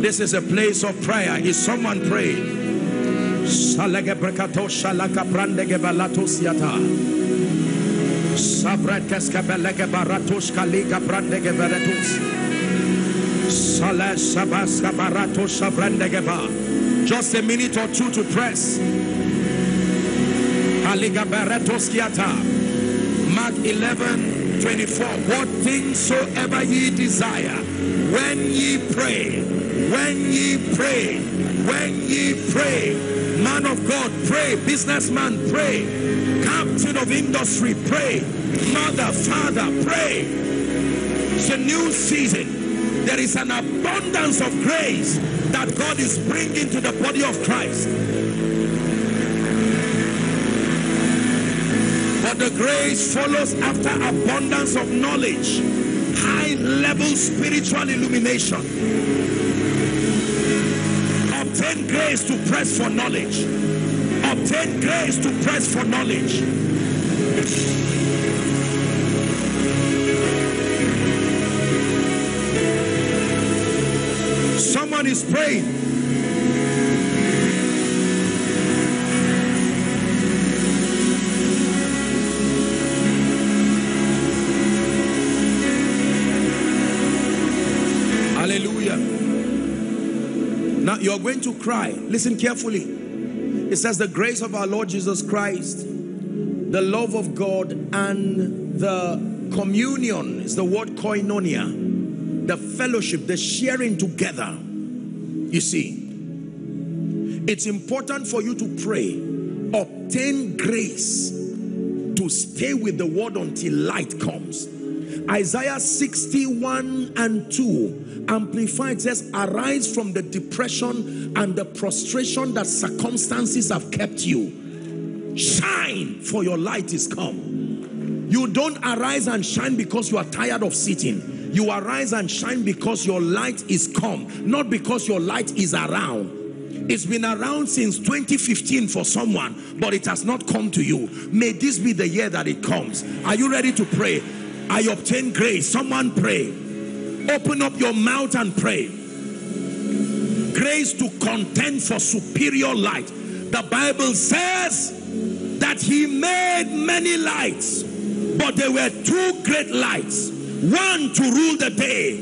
This is a place of prayer. Is someone praying? Just a minute or two to press. Mark 11:24. What things soever ye desire, when ye pray, when ye pray, when ye pray. Man of God, pray. Businessman, pray. Captain of industry, pray. Mother, father, pray. It's a new season. There is an abundance of grace that God is bringing to the body of Christ. But the grace follows after abundance of knowledge, high-level spiritual illumination. Obtain grace to press for knowledge. Obtain grace to press for knowledge. Someone is praying. Hallelujah. Now you're going to cry. Listen carefully. It says the grace of our Lord Jesus Christ, the love of God, and the communion, is the word koinonia, the fellowship, the sharing together. You see, it's important for you to pray. Obtain grace to stay with the word until light comes. Isaiah 61 and 2, Amplified, says, arise from the depression and the prostration that circumstances have kept you. Shine, for your light is come. You don't arise and shine because you are tired of sitting. You arise and shine because your light is come, not because your light is around. It's been around since 2015 for someone, but it has not come to you. May this be the year that it comes. Are you ready to pray? I obtain grace. Someone pray. Open up your mouth and pray. Grace to contend for superior light. The Bible says that he made many lights, but there were two great lights. One to rule the day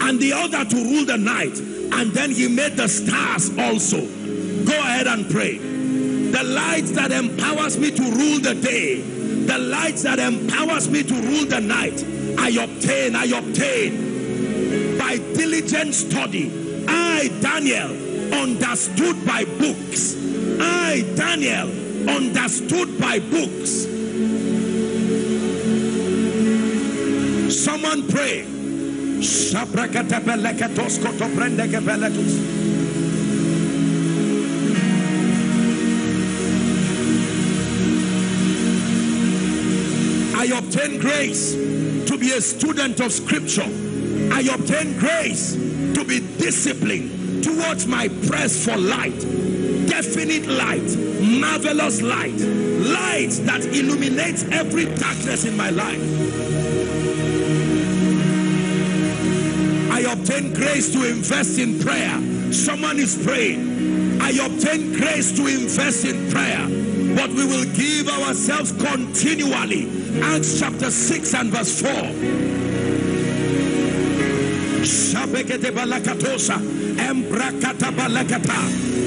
and the other to rule the night. And then he made the stars also. Go ahead and pray. The light that empowers me to rule the day, the light that empowers me to rule the night, I obtain by diligent study. I, Daniel, understood by books. I, Daniel, understood by books. Someone pray. I obtain grace to be a student of scripture. I obtain grace to be disciplined towards my press for light, definite light, marvelous light, light that illuminates every darkness in my life. I obtain grace to invest in prayer. Someone is praying. I obtain grace to invest in prayer, but we will give ourselves continually. Acts chapter 6 and verse 4.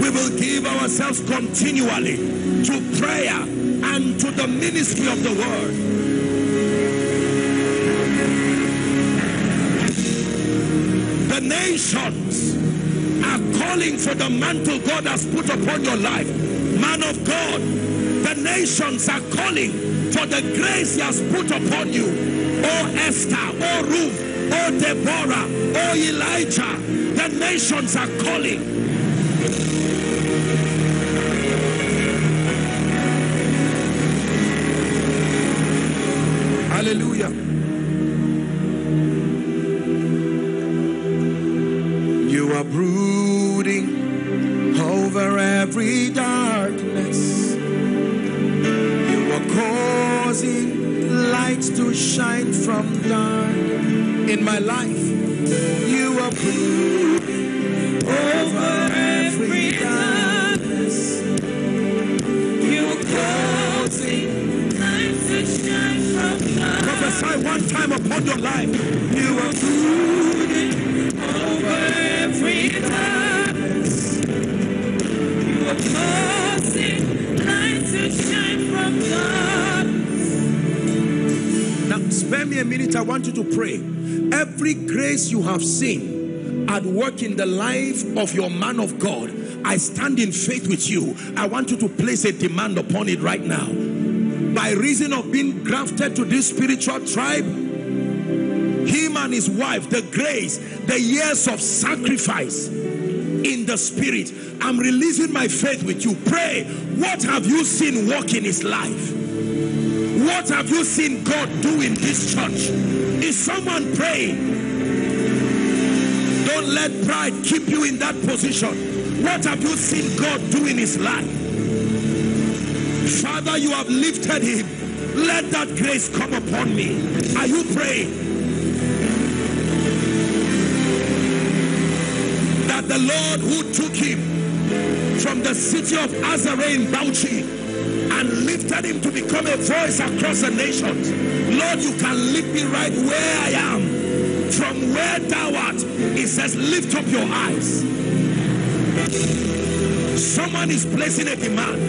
We will give ourselves continually to prayer and to the ministry of the word. The nations are calling for the mantle God has put upon your life. Man of God, the nations are calling for the grace he has put upon you. Oh Esther, oh Ruth, oh Deborah, oh Elijah, the nations are calling. Hallelujah. Brooding over every darkness, you are causing light to shine from dark in my life. You are brooding over every darkness, you are causing light to shine from dark. Prophesy one time upon your life. You are brooding over every darkness, you are causing light to shine from darkness. Now spare me a minute, I want you to pray. Every grace you have seen at work in the life of your man of God, I stand in faith with you. I want you to place a demand upon it right now. By reason of being grafted to this spiritual tribe, him and his wife, the grace, the years of sacrifice in the spirit, I'm releasing my faith with you. Pray. What have you seen work in his life? What have you seen God do in this church? Is someone praying? Don't let pride keep you in that position. What have you seen God do in his life? Father, you have lifted him. Let that grace come upon me. Are you praying? The Lord who took him from the city of Azareh in Bauchi and lifted him to become a voice across the nations. Lord, you can lift me right where I am. From where thou art, it says, lift up your eyes. Someone is placing a demand.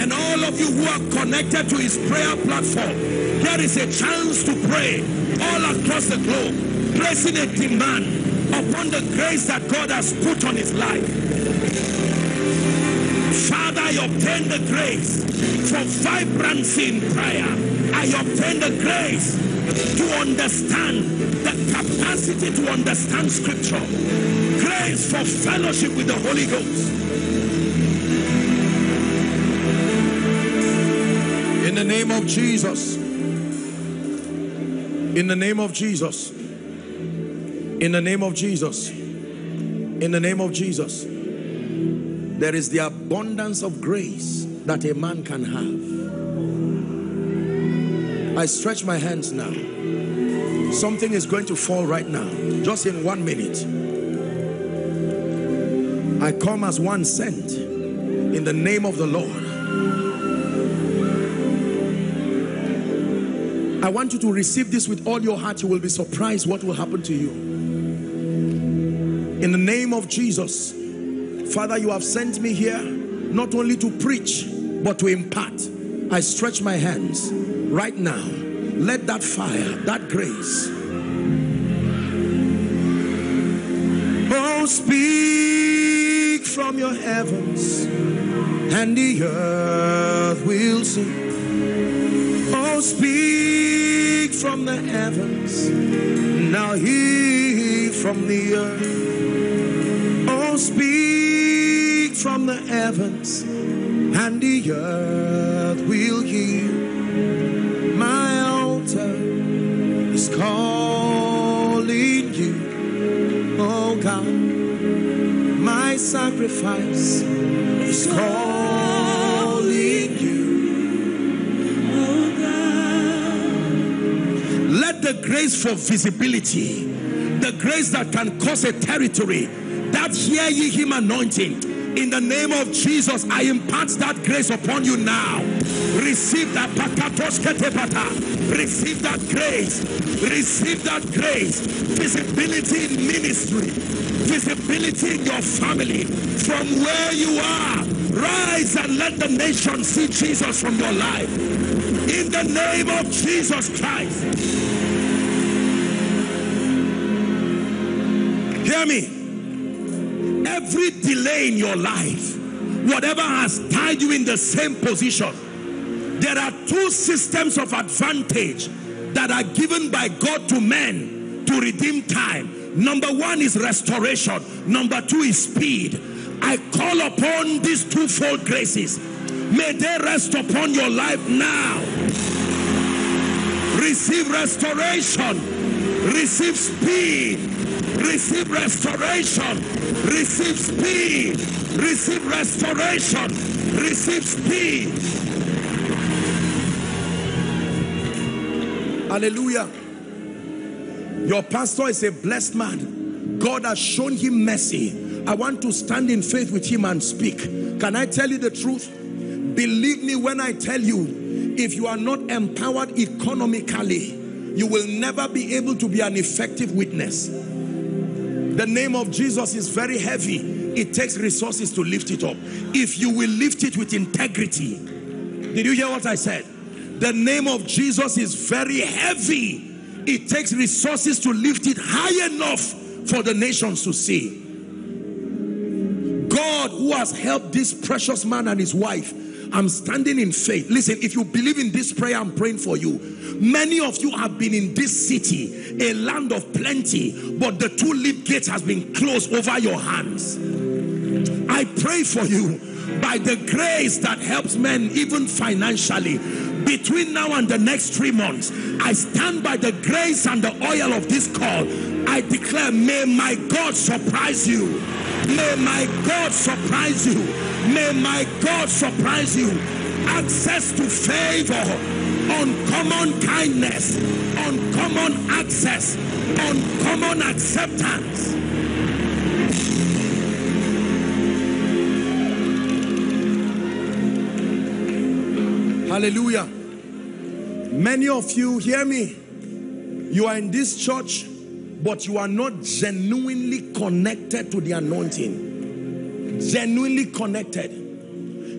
And all of you who are connected to his prayer platform, there is a chance to pray all across the globe, placing a demand upon the grace that God has put on his life. Father, I I obtain the grace for vibrancy in prayer. I obtain the grace to understand, the capacity to understand scripture. Grace for fellowship with the Holy Ghost. In the name of Jesus. In the name of Jesus. In the name of Jesus. In the name of Jesus. There is the abundance of grace that a man can have. I stretch my hands now. Something is going to fall right now, just in 1 minute. I come as one sent in the name of the Lord. I want you to receive this with all your heart. You will be surprised what will happen to you. In the name of Jesus. Father, you have sent me here not only to preach, but to impart. I stretch my hands right now. Let that fire, that grace. Oh, speak from your heavens, and the earth will sing. Oh, speak from the heavens, now hear from the earth. Oh, speak from the heavens, and the earth will hear. My altar is calling you, oh God. My sacrifice is calling you, oh God. Let the grace for visibility, the grace that can cause a territory, that hear ye him anointing, in the name of Jesus, I impart that grace upon you now. Receive that. Receive that grace. Receive that grace. Visibility in ministry. Visibility in your family. From where you are, rise and let the nation see Jesus from your life. In the name of Jesus Christ. Hear me. Every delay in your life, whatever has tied you in the same position, there are two systems of advantage that are given by God to men to redeem time. Number one is restoration. Number two is speed. I call upon these twofold graces. May they rest upon your life now. Receive restoration. Receive speed. Receive restoration. Receive speed. Receive restoration. Receive speed. Hallelujah. Your pastor is a blessed man. God has shown him mercy. I want to stand in faith with him and speak. Can I tell you the truth? Believe me when I tell you, if you are not empowered economically, you will never be able to be an effective witness. The name of Jesus is very heavy. It takes resources to lift it up. If you will lift it with integrity. Did you hear what I said? The name of Jesus is very heavy. It takes resources to lift it high enough for the nations to see. God, who has helped this precious man and his wife, I'm standing in faith. Listen, if you believe in this prayer, I'm praying for you. Many of you have been in this city, a land of plenty, but the two leaf gates has been closed over your hands. I pray for you by the grace that helps men even financially. Between now and the next 3 months, I stand by the grace and the oil of this call. I declare, may my God surprise you. May my God surprise you. May my God surprise you. Access to favor, uncommon kindness, uncommon access, uncommon acceptance. Hallelujah. Many of you, hear me, you are in this church, but you are not genuinely connected to the anointing. Genuinely connected.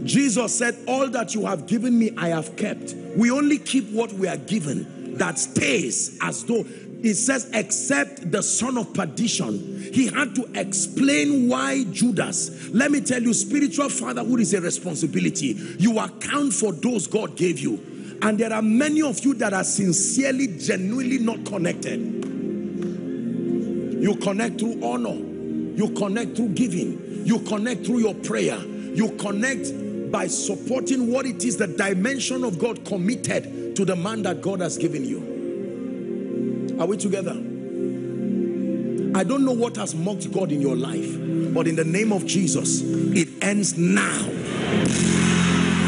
Jesus said, all that you have given me, I have kept. We only keep what we are given. That stays as though It says, except the son of perdition. He had to explain why Judas. Let me tell you, spiritual fatherhood is a responsibility. You account for those God gave you. And there are many of you that are sincerely, genuinely not connected. You connect through honor. You connect through giving. You connect through your prayer. You connect by supporting what it is, the dimension of God committed to the man that God has given you. Are we together? I don't know what has mocked God in your life, but in the name of Jesus, it ends now.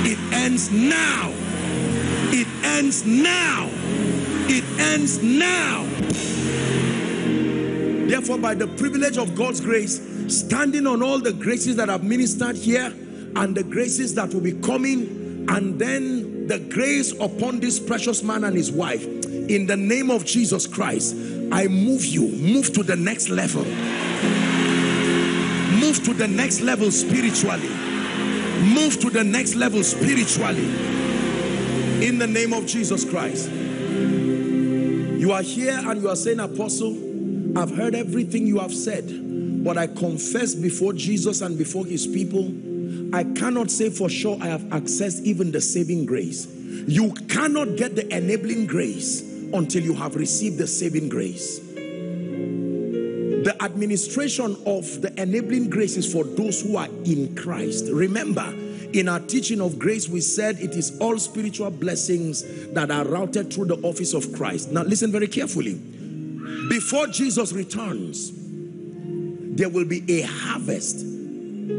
It ends now. It ends now. It ends now. Therefore, by the privilege of God's grace, standing on all the graces that have ministered here and the graces that will be coming, and then the grace upon this precious man and his wife, in the name of Jesus Christ, I move you, move to the next level. Move to the next level spiritually. Move to the next level spiritually. In the name of Jesus Christ. You are here and you are saying, Apostle, I've heard everything you have said, but I confess before Jesus and before his people, I cannot say for sure I have accessed even the saving grace. You cannot get the enabling grace until you have received the saving grace. The administration of the enabling grace is for those who are in Christ. Remember, in our teaching of grace, we said it is all spiritual blessings that are routed through the office of Christ. Now listen very carefully. Before Jesus returns, there will be a harvest.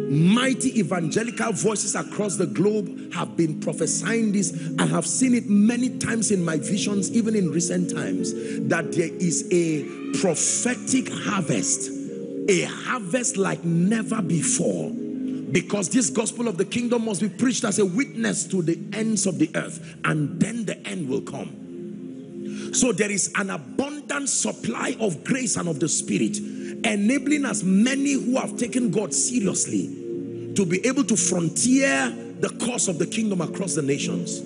Mighty evangelical voices across the globe have been prophesying this. I have seen it many times in my visions, even in recent times, that there is a prophetic harvest. A harvest like never before. Because this gospel of the kingdom must be preached as a witness to the ends of the earth, and then the end will come. So there is an abundant supply of grace and of the Spirit, enabling as many who have taken God seriously to be able to frontier the cause of the kingdom across the nations.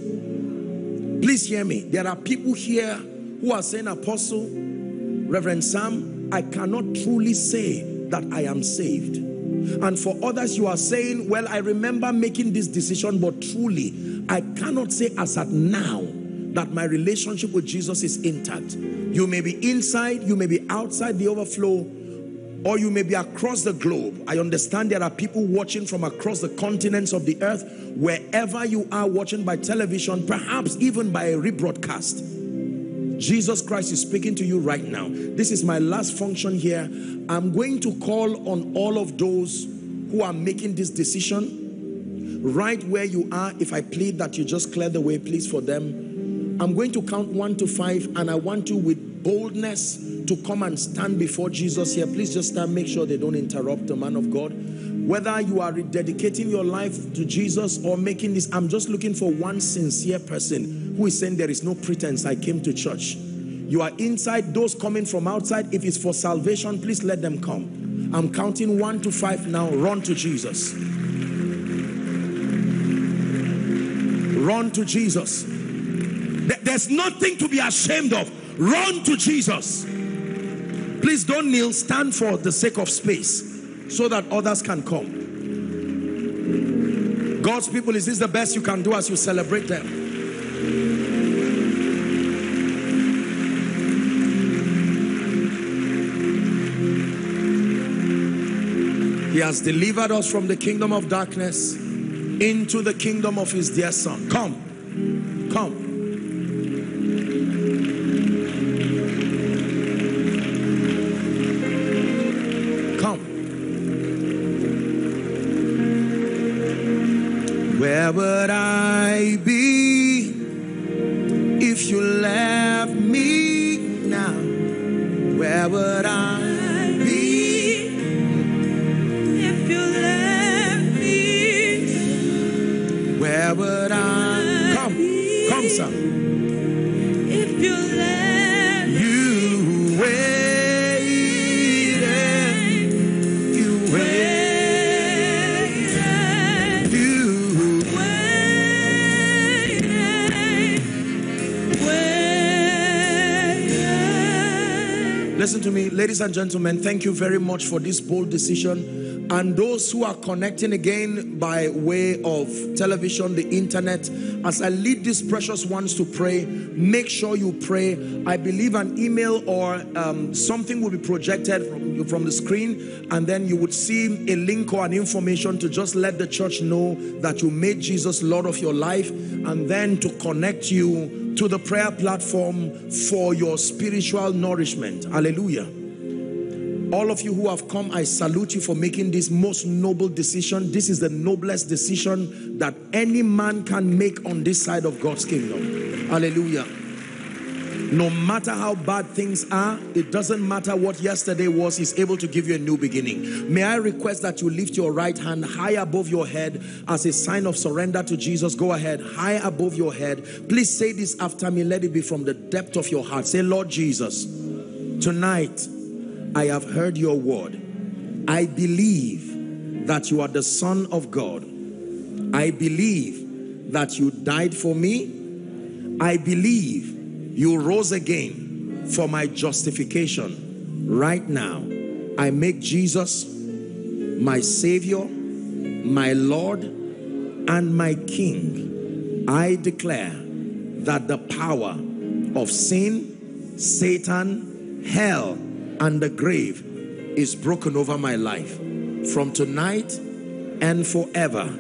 Please hear me. There are people here who are saying, Apostle, Reverend Sam, I cannot truly say that I am saved. And for others, you are saying, well, I remember making this decision, but truly, I cannot say as at now that my relationship with Jesus is intact. You may be inside, you may be outside the overflow, or you may be across the globe. I understand there are people watching from across the continents of the earth, wherever you are watching by television, perhaps even by a rebroadcast. Jesus Christ is speaking to you right now. This is my last function here. I'm going to call on all of those who are making this decision. Right where you are, if I plead that you just clear the way, please, for them. I'm going to count 1 to 5, and I want you with boldness to come and stand before Jesus here. Please just stand, make sure they don't interrupt the man of God. Whether you are rededicating your life to Jesus or making this, I'm just looking for one sincere person who is saying there is no pretense, I came to church. You are inside, those coming from outside, if it's for salvation, please let them come. I'm counting 1 to 5 now, run to Jesus. Run to Jesus. There's nothing to be ashamed of. Run to Jesus. Please don't kneel, stand for the sake of space, so that others can come. God's people, is this the best you can do as you celebrate them? He has delivered us from the kingdom of darkness into the kingdom of his dear son. Come, come. Where would I be if you left me now? Where would I be if you left me? Where would I come? Come, son. Listen to me, ladies and gentlemen, thank you very much for this bold decision. And those who are connecting again by way of television, the internet, as I lead these precious ones to pray, make sure you pray. I believe an email or something will be projected from the screen, and then you would see a link or an information to just let the church know that you made Jesus Lord of your life, and then to connect you to the prayer platform for your spiritual nourishment. Hallelujah. All of you who have come, I salute you for making this most noble decision. This is the noblest decision that any man can make on this side of God's kingdom. Hallelujah. No matter how bad things are, it doesn't matter what yesterday was, he's able to give you a new beginning. May I request that you lift your right hand high above your head as a sign of surrender to Jesus. Go ahead, high above your head. Please say this after me. Let it be from the depth of your heart. Say, Lord Jesus, tonight I have heard your word. I believe that you are the Son of God. I believe that you died for me. I believe you rose again for my justification. Right now, I make Jesus my Savior, my Lord, and my King. I declare that the power of sin, Satan, hell, and the grave is broken over my life. From tonight and forever,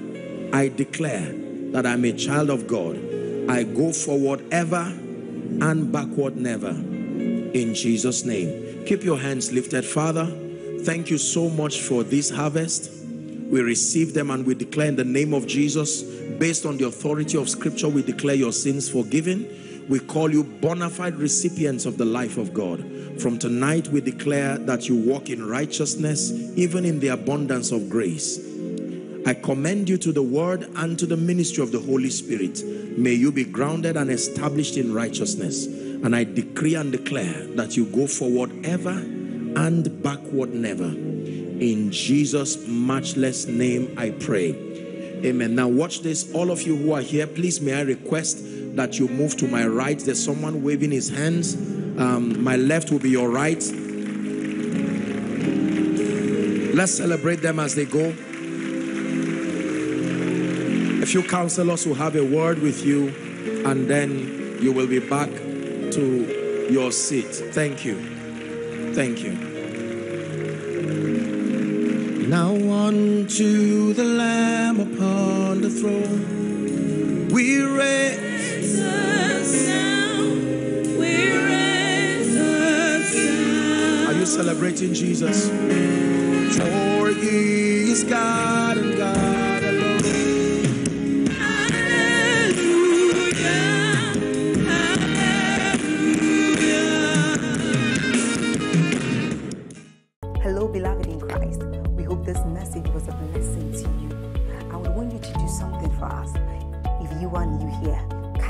I declare that I'm a child of God. I go forward ever and backward never, in Jesus' name. Keep your hands lifted. Father, thank you so much for this harvest. We receive them and we declare in the name of Jesus, based on the authority of Scripture, we declare your sins forgiven. We call you bona fide recipients of the life of God. From tonight, we declare that you walk in righteousness, even in the abundance of grace. I commend you to the word and to the ministry of the Holy Spirit. May you be grounded and established in righteousness. And I decree and declare that you go forward ever and backward never. In Jesus' matchless name I pray. Amen. Now watch this. All of you who are here, please may I request that you move to my right. There's someone waving his hands. My left will be your right. Let's celebrate them as they go. A few counselors will have a word with you, and then you will be back to your seat. Thank you. Thank you. Now unto the Lamb upon the throne, we raise the sound. We raise the sound. Are you celebrating Jesus? For He is God and God.